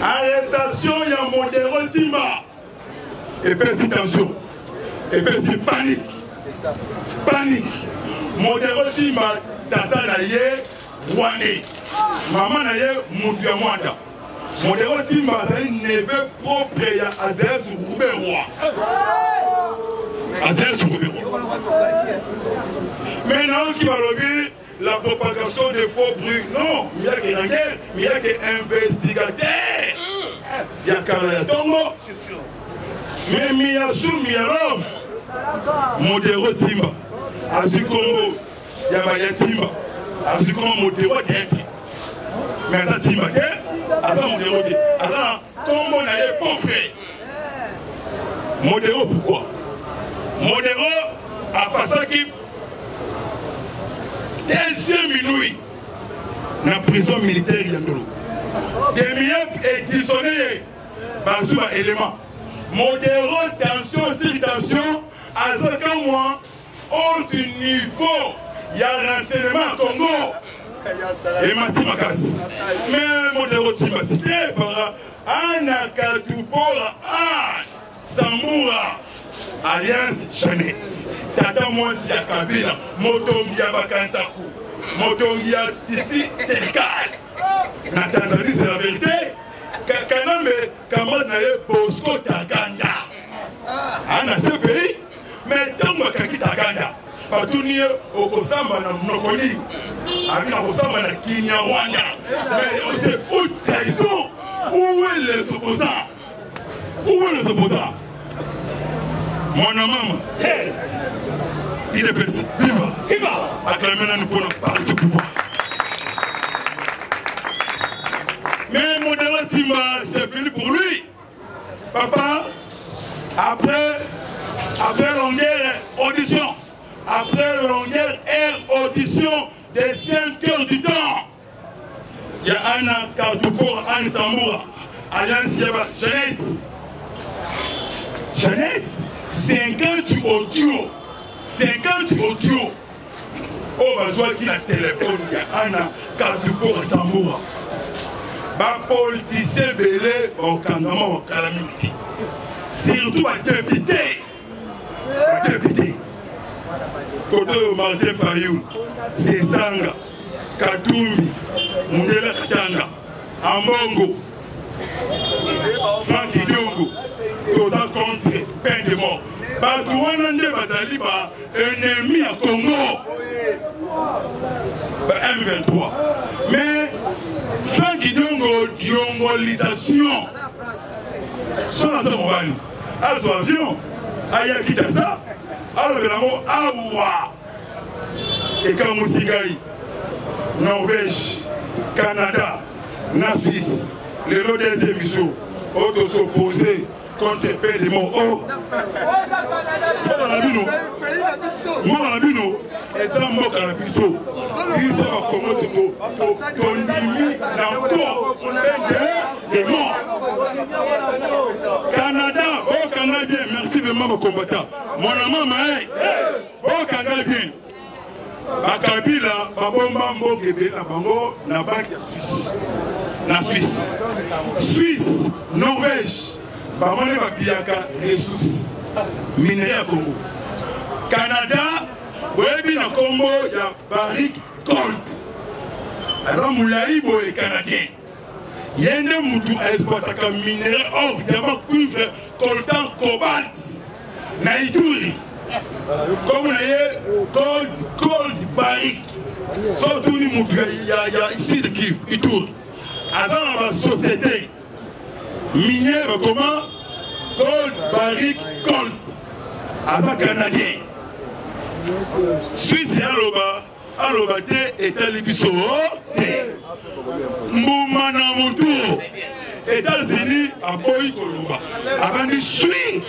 Arrestation, il y a modéré Timba. Et puis, tension. Et puis, panique. Panique. Modéré Timba, Tata Naye, Wane. Maman Naye, Moutiamwanda. Modéré Timba, c'est un neveu propre à Azéas Rouberoi. Azéas Rouberoi. Maintenant, qui va lever la propagation des faux bruits? Non, il n'y a qu'un guerre, il n'y a qu'un investigateur. Il y a qu'un tombeau. Mais il y a chou, il y a l'offre. Modéro Timba. Azuko, il y a Baya Timba. Azuko, Modéro Timba. Mais ça, Timba, Aza Modéro Timba. Aza, tombeau n'aille pas près. Modéro, pourquoi? Modéro, à passer qui. Deuxième minuit, dans la prison militaire, il y a des dissonné par un élément. Modérons tension, circulation, à ce moment, haut niveau, il y a un renseignement au Congo. Et Mati Makas. Mais modérons Timacité par Anakatupora, Samoura, Alliance Jeunesse. Tata Mwansi ya Kabila, Motongi ya Bakantaku, Motongi ya Tisi Tekal. Na Tanzanie, c'est la vérité. Kakaname, Kamanaye, Bosco Taganda. Ana ce pays, mais Tongo Kaki Taganda. Patouniye, Okosamba na Mnokoni. Amina Okosamba na Kinyarwanda. Mais on se fout de trahison. Où est les opposants? Où est les opposants? Mon maman, il est précis. Il va acclamer la nouvelle partie du pouvoir. Mais mon Timba, c'est fini pour lui. Papa, après longueur audition, après longueur audition des 5 heures du temps, il y a Anna Kartoufour, Anne Samoura, Alain Sieva, Jeannette. 50 audio, 50 audio. On va voir qui a téléphone, il y a Anna, Kazuko, Samoura. Bah, politicien belé, au Kanama, au calamité. Surtout à député. À député. Côté au Martin Fayou, Césanga, Katumbi, Mundela Katanga, Ambongo, Franck Idiongo. Tous contre peine de mort. Batouanande Bazali ba ennemi à Congo. M23. Mais Franck Idiongo diongolisation. Sans amourani. Azo avion. Aya Kitasa. Alors la mot awa. Et quand Moussingaï, Norvège, Canada, na Suisse, les lots des émissions, autres s'opposer. Contre les pays de mon haut. Moi, la bino, et ça manque à la puissance. Ils sont en commun pour qu'on limite l'emploi des morts. Canada, oh Canadien, merci vraiment, mon combattant. Mon amant, oh Canadien. À Kabila, Babomba, Mbogébé, la Bango, la Banque, la Suisse. Suisse, Norvège. Bamane Babiaka, ressources, minerais à Congo. Canada, vous avez vu Congo, il y a Barrick Gold. Alors, Moulaïbo est Canadien. Il y a un moutou à exploiter comme minerais or, diamant, cuivre, coltan, cobalt, naïdouri. Comme vous voyez, gold, barrique. Surtout, il y a ici de cuivre, il tourne. Avant la société, minière comment Gold, barrique, gold. Avant canadien. Suisse et Aloba, alobate etali biso mbuma na mutu États-Unis apoyi koluba abandi sui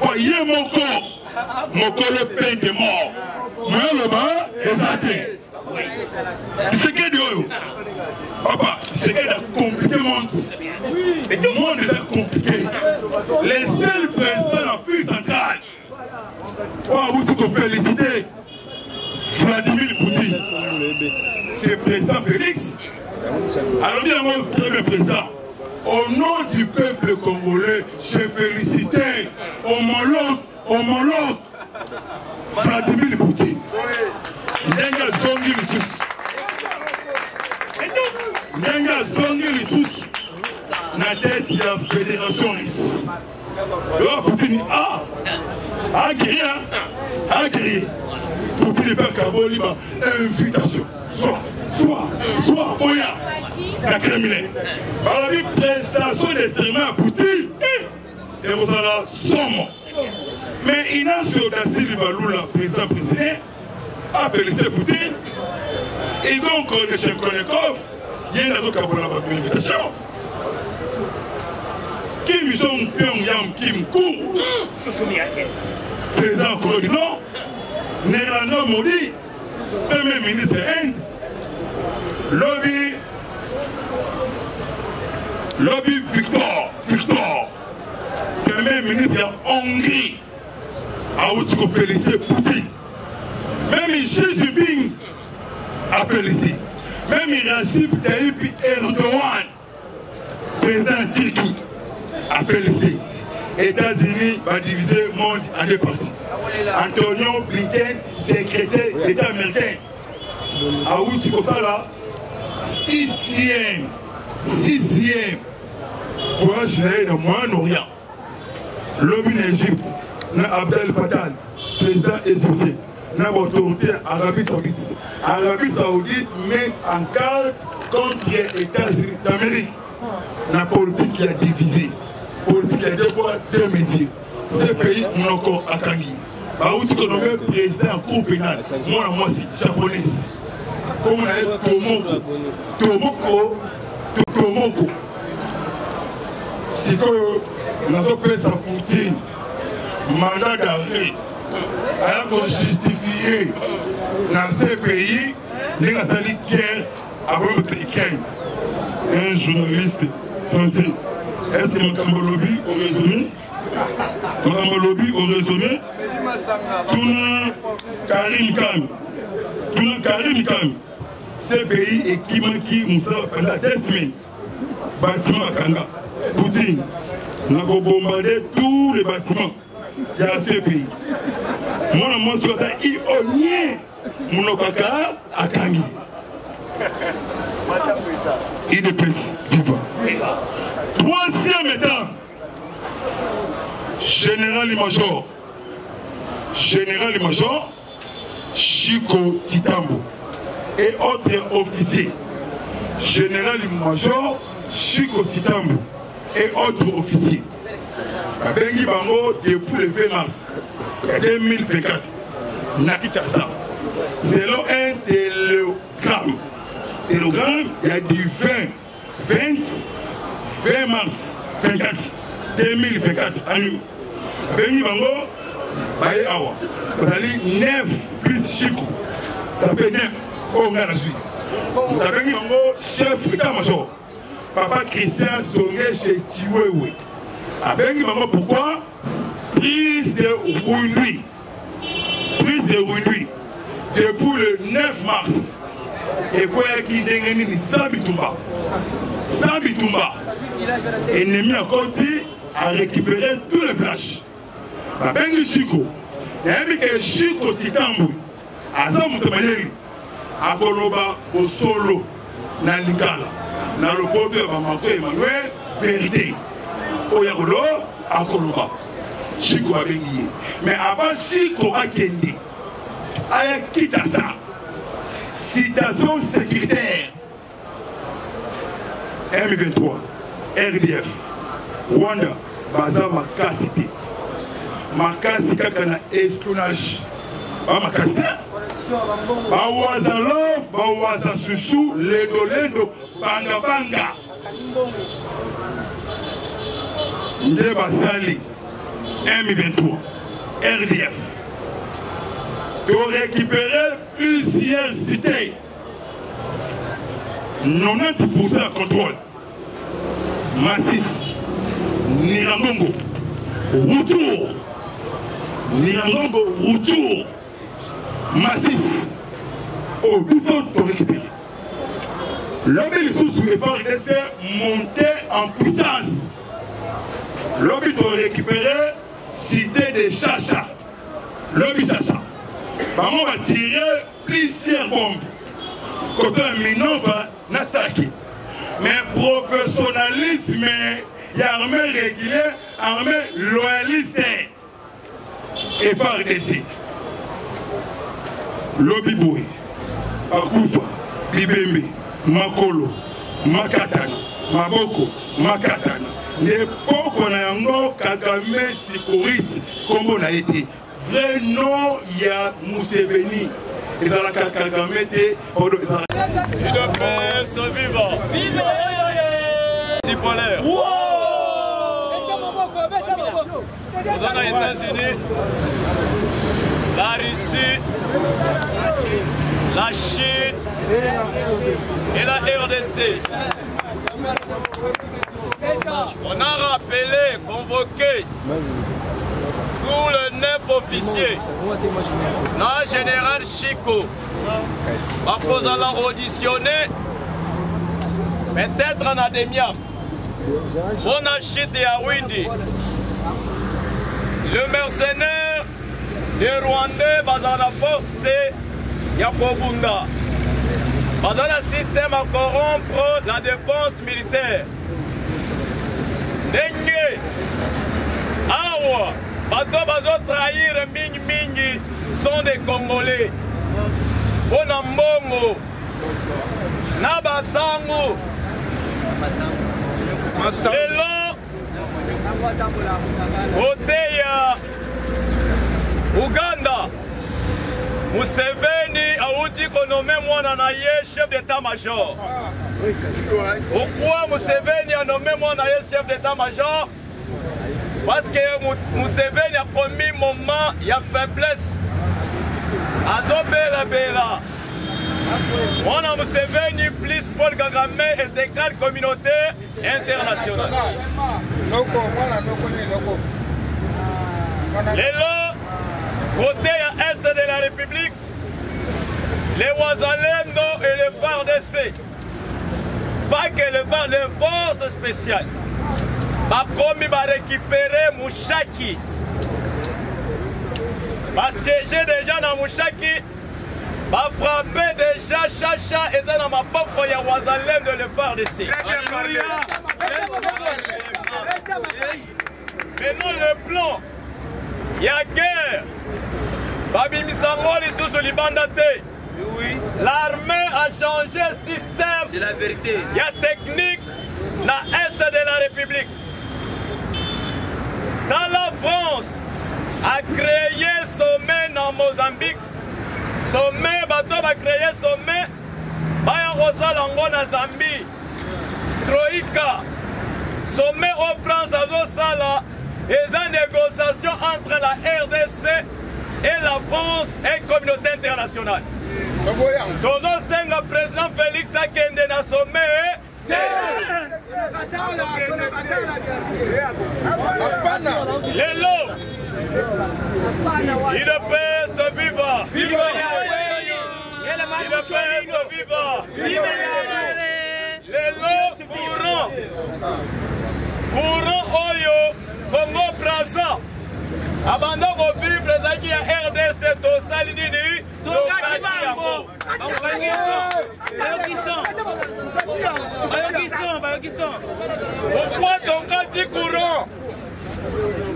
kwa ye moko mokolo peine de mort maloba ezate Tshisekedi oyo papa Tshisekedi a compliqué monde et tout le monde est compliqué les seuls présidents la plus centrale vous qu'on féliciter Vladimir Poutine, c'est président Félix. Alors bien, moi, très bien président, au nom du peuple congolais, je félicite homologue, Vladimir Poutine. Nenga Zongi Lissous, la tête de la fédération russe. Poutine a guéri, pour Philippe Kaboli, invitation. Soit, Oya, la criminelle. Alors, une prestation des serments à Poutine, et vous allez sûrement. Mais Inacio Dassi Valoula, président prisonnier, a félicité Poutine. Et donc, le chef Konekov, il y a une invitation. Kim Jong-Pyongyang Kim Kou, président Corée du Nord, Nérando Modi, premier ministre de Hens, Lobby Victor, premier ministre de la Hongrie, a outré félicité Poutine. Même Xi Jinping a félicité. Même Recep Tayyip Erdogan, président de Turquie, a félicité. États-Unis va diviser le monde en deux parties. Antonio Blinken, secrétaire d'État américain, a outil comme ça là, sixième, pour gérer le Moyen-Orient. L'homme d'Égypte, Abdel Fattah, président égyptien, l'autorité Arabie Saoudite met en garde contre les États-Unis d'Amérique. La politique qui a divisé. Politique à deux poids, deux mesures. Ces pays ont encore attendu. Baouti Konomé, président de la Cour pénale, moi c'est japonais. Comme on a Tomoko. Si nous avons fait sa Poutine, mandat d'arrêt, alors qu'on justifie dans ces pays, nous avons sali guerre avant le Pékin. Un journaliste français. Est-ce que mon cambolobie au résumé Touna Karim Kam. Ce pays est qui nous a pendant 2 semaines. Bâtiment à Kanga. Poutine, nous avons bombardé tous les bâtiments qui a ce pays. Moi, je suis ironien. Mon papa a Kangi. Il ne pèse du pas. 3e état, général-major Chiko Titambo et autres officiers. Bengi Bango depuis le 20 mars 2024, Nakitasa. Selon un télégramme, il y a du 20 mars 24 2024 à nous. Béni Bango, Baye Awa. Vous allez 9 plus Chico. Ça fait 9. On a la suite. Vous avez Béni Bango, chef d'état-major. Papa Christian Songé chez Tiwewe. Béni Bango, pourquoi? Prise de Rwindi. Depuis le 9 mars. Et quoi qui dégaine Sabitumba. Ennemi à Côté a récupéré tous les plages. Babengi Chiko, et Chiko Titambu, Azamutamayeri, à Koloba, au Solo, dans Lingala, dans le porteur Bamako Emmanuel, vérité. Oyagolo, à Koloba. Chiko a béni. Mais avant Chiko a Kendi, à Kitasa, citation sécuritaire. M23, RDF, Rwanda, Baza Makasiti. Makasika, quand on a espionnage. Pas Makasika, bawazalo bawaza susu ledo banga banga nde basali M23 RDF pour récupérer plusieurs cités 90% contrôle Massis Nirangongo retour Nirangongo retour Massis au bison pour récupérer. L'objet du sous-effort de se monter en puissance. L'objet pour récupérer cité de Chacha. L'objet Chacha. On va tirer plusieurs bombes. Côté Minova, Nasaki. Mais professionnalisme, il y a armée régulière, armée loyaliste. Effort de se. Lobiboui, Akufa, Bibembe, Makolo, Makatana, Maboko, Makatana. Ne poko na yango Kagame Sikoriti, kombo na été. Vrai nom ya Museveni. Et ça la Kagame te. Une presse vivante. Vive Tipolaire. Aux États-Unis. La Russie, la Chine et la RDC. On a rappelé, convoqué tous les 9 officiers. Le général Chiko en faisant la auditionner, peut-être en Adémiam. On a chité à Windy. Le mercenaire. Les Rwandais sont dans la force de Yakobunda. Dans le système à corrompre la défense militaire. Nengue, Awa, Bato trahir Mingi Mingi sont des Congolais. Bonambongo, Nabasango, Lelo, Oteya. Ouganda, Museveni a outi qu'on nommé Mouananaye chef d'état-major. Pourquoi Museveni a nommé Mouananaye chef d'état-major? Parce que Museveni a promis moment, il y a faiblesse. Azobela Bela. On a Museveni plus Paul Kagame et des quatre communautés internationales. Les côté à est de la République, les Ouazalendo et les FARDC. Pas que le par de force spéciale. Pas promis va récupérer Mouchaki. Va siéger déjà dans Mouchaki. Va frapper déjà Chacha et ça dans ma propre ya Ouazalendo et le FARDC. Mais non le plan. Il y a guerre. Babi Misangoli sous Libandate. Oui. L'armée a changé le système. C'est la vérité. Il y a technique dans l'est de la République. Dans la France, a créé sommet dans Mozambique. Sommet, bateau va créer sommet. Bayarosa Lango dans Zambie. Troïka. Sommet en France à Zosala. Les négociations entre la RDC et la France et la communauté internationale. Dans le sein du président Félix Tshisekedi a sommet. Les lots. Il peut se vivre. Il peut se vivre. Les lots courants. Courants Oyo. Congo Braza, abandon au pays présenté à RDC, au Salinini, au Katiango. Pourquoi ton Kati courant?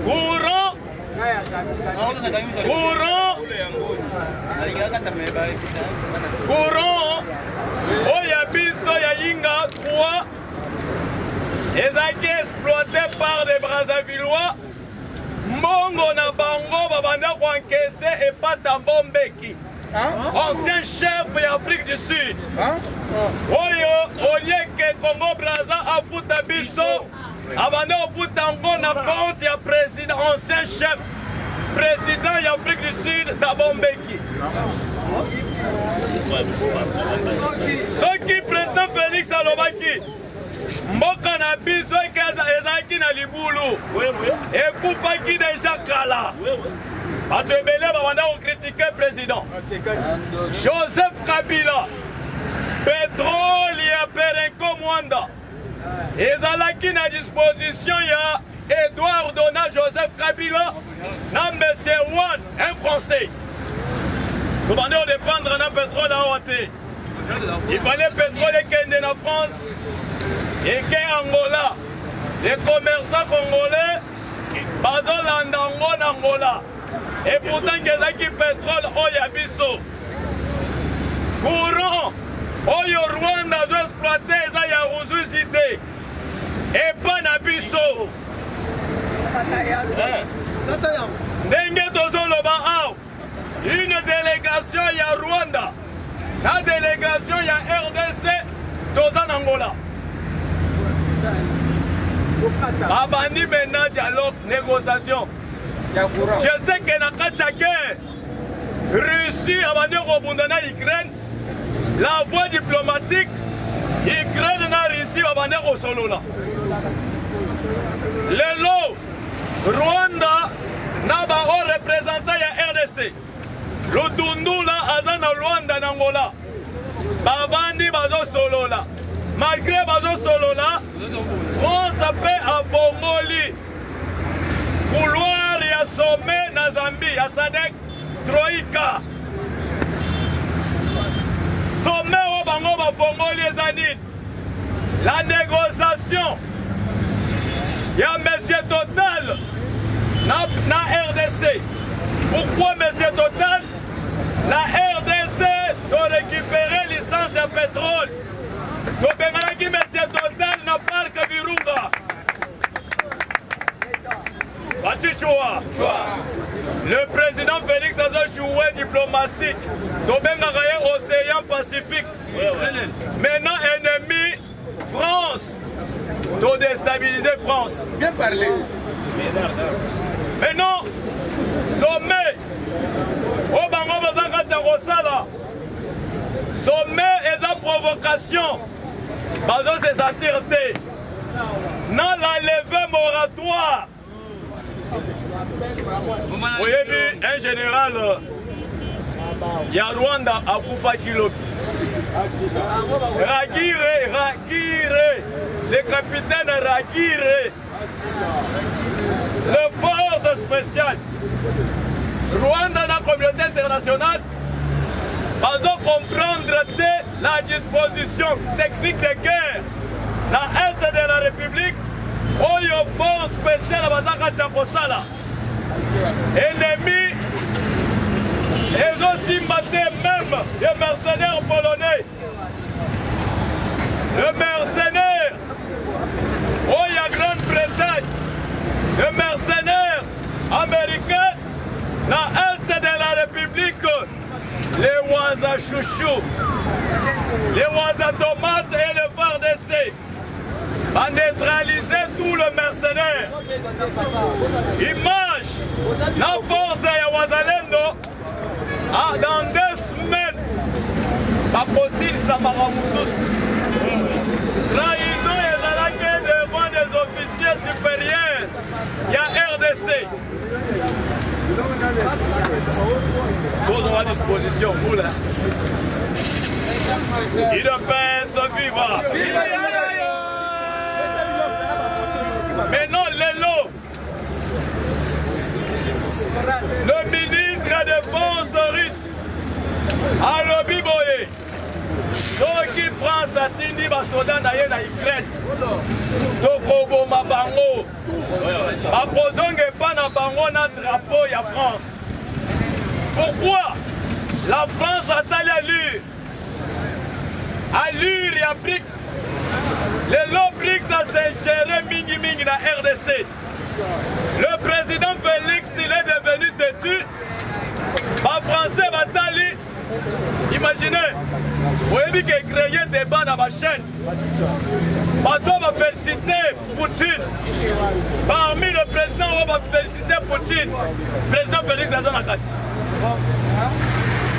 Courant? Courant? Courant? Oyabiso Yayinga 3. Les acquis exploités par les Brazzavillois, Mongo Nabango, Babanda Wankese et Patambombeki. ancien chef d'Afrique du Sud. Au lieu que Congo Brazza a foutu à Bissau, avant de foutre en na compte ya président ancien chef président d'Afrique du Sud d'Abombeki. Ce qui président Félix Alobaki. Mboka na biso ezaki na libulu. Ekufaki déjà kala. Bato ebele babanda ko critiquer président. Joseph Kabila. Pedro Liaperenko Mwanda. Ezalaki na disposition ya Edouard Dona Joseph Kabila. Na Monsieur One, un Français. Nous allons dépendre d'un pétrole à Ouaté. Il fallait pétrole qui est en France et qui est en Angola. Les commerçants congolais, basent l'andango en Angola. Et pourtant, il y a du pétrole au Yabiso. Courant, au Rwanda, ils ont exploité, ils ont usité. Et pas Nabiso. Dengue tozo loba. Une délégation il y a Rwanda, la délégation il y a RDC, Tozan Angola. Abani maintenant dialogue, négociation. Je sais que dans Katchaké, Russie abandonne Robundana Ukraine, la voie diplomatique, Ukraine n'a Russie abandonne au Solola. Le lot, Rwanda n'a pas représentant à RDC. Lutundula azana Rwanda Angola. Bavandi bazo solola. Malgré bazo solola, France a fait à Bongoli. Couloir et sommet na Zambie, à Sadek, Troïka. Sommet au Bango ba Bongoli et Zanid. La négociation. Il y a monsieur Total na RDC. Pourquoi monsieur Total? La RDC doit récupérer licence à pétrole. Donc, monsieur Total n'a pas le Kabirunga. Le président Félix a joué diplomatie. Donc, océan Pacifique. Maintenant, ennemi, France. Donc, déstabiliser France. Bien parlé. Maintenant, sommet. Sommet et la provocation. Parce que c'est sa tireté. Dans la levée moratoire. Vous voyez, un général, il y a Rwanda à Koufakilo. Ragire. Le capitaine Ragire. Le force spéciale. Rwanda dans la communauté internationale va comprendre la disposition technique de guerre la Est de la République où il y a une force spéciale à Bazaka Tchakosala. Ennemis, ils ont simbaté même les mercenaires polonais. Le mercenaire, où il y a Grande-Bretagne, le mercenaire américain. La Est de la République, les Waza Chouchou, les Waza Tomates et le Fardessé va neutraliser tout le mercenaire. Image, la force de Wazalendo, dans 2 semaines, va possible Samara Moussous. Trahison et Zalaké devant des officiers supérieurs, il y a RDC. Posons à disposition pour la. Il ne pense vivre. Maintenant, l'élo. Le ministre de la Défense de Russe, Alobi Boye, ceux qui prennent Satini, Basodan, Aïe, la Ukraine, Tokobo, Mabango, Baprozong et Panabango, notre drapeau, il y a France. Pourquoi la France a-t-elle allure? Allure et à BRICS. Les longs BRICS à s'ingérer mingi-mingi dans la RDC. Le président Félix, il est devenu têtu. Les Français, imaginez, vous avez créé des bancs dans ma chaîne. Maintenant, on va féliciter Poutine. Parmi le président, on va féliciter Poutine. Président Félix Tshisekedi.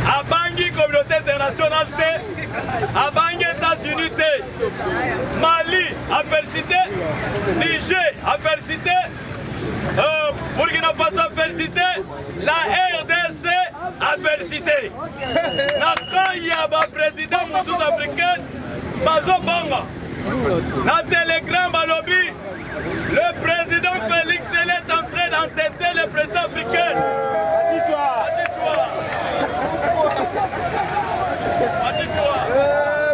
À Bangui, communauté internationale, à Bangui, États-Unis, Mali, à féliciter, Niger, à féliciter, Burkina Faso, à féliciter, la RDC, à féliciter. Quand il y a un président sud-africain, Bazo Banga, dans Telegram, à lobby, le président Félix est en train d'entêter le président africain.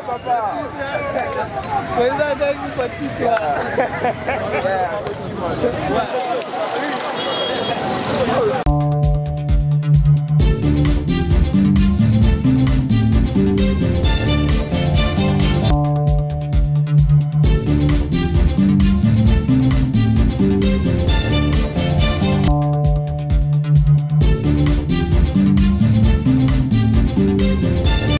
Papa.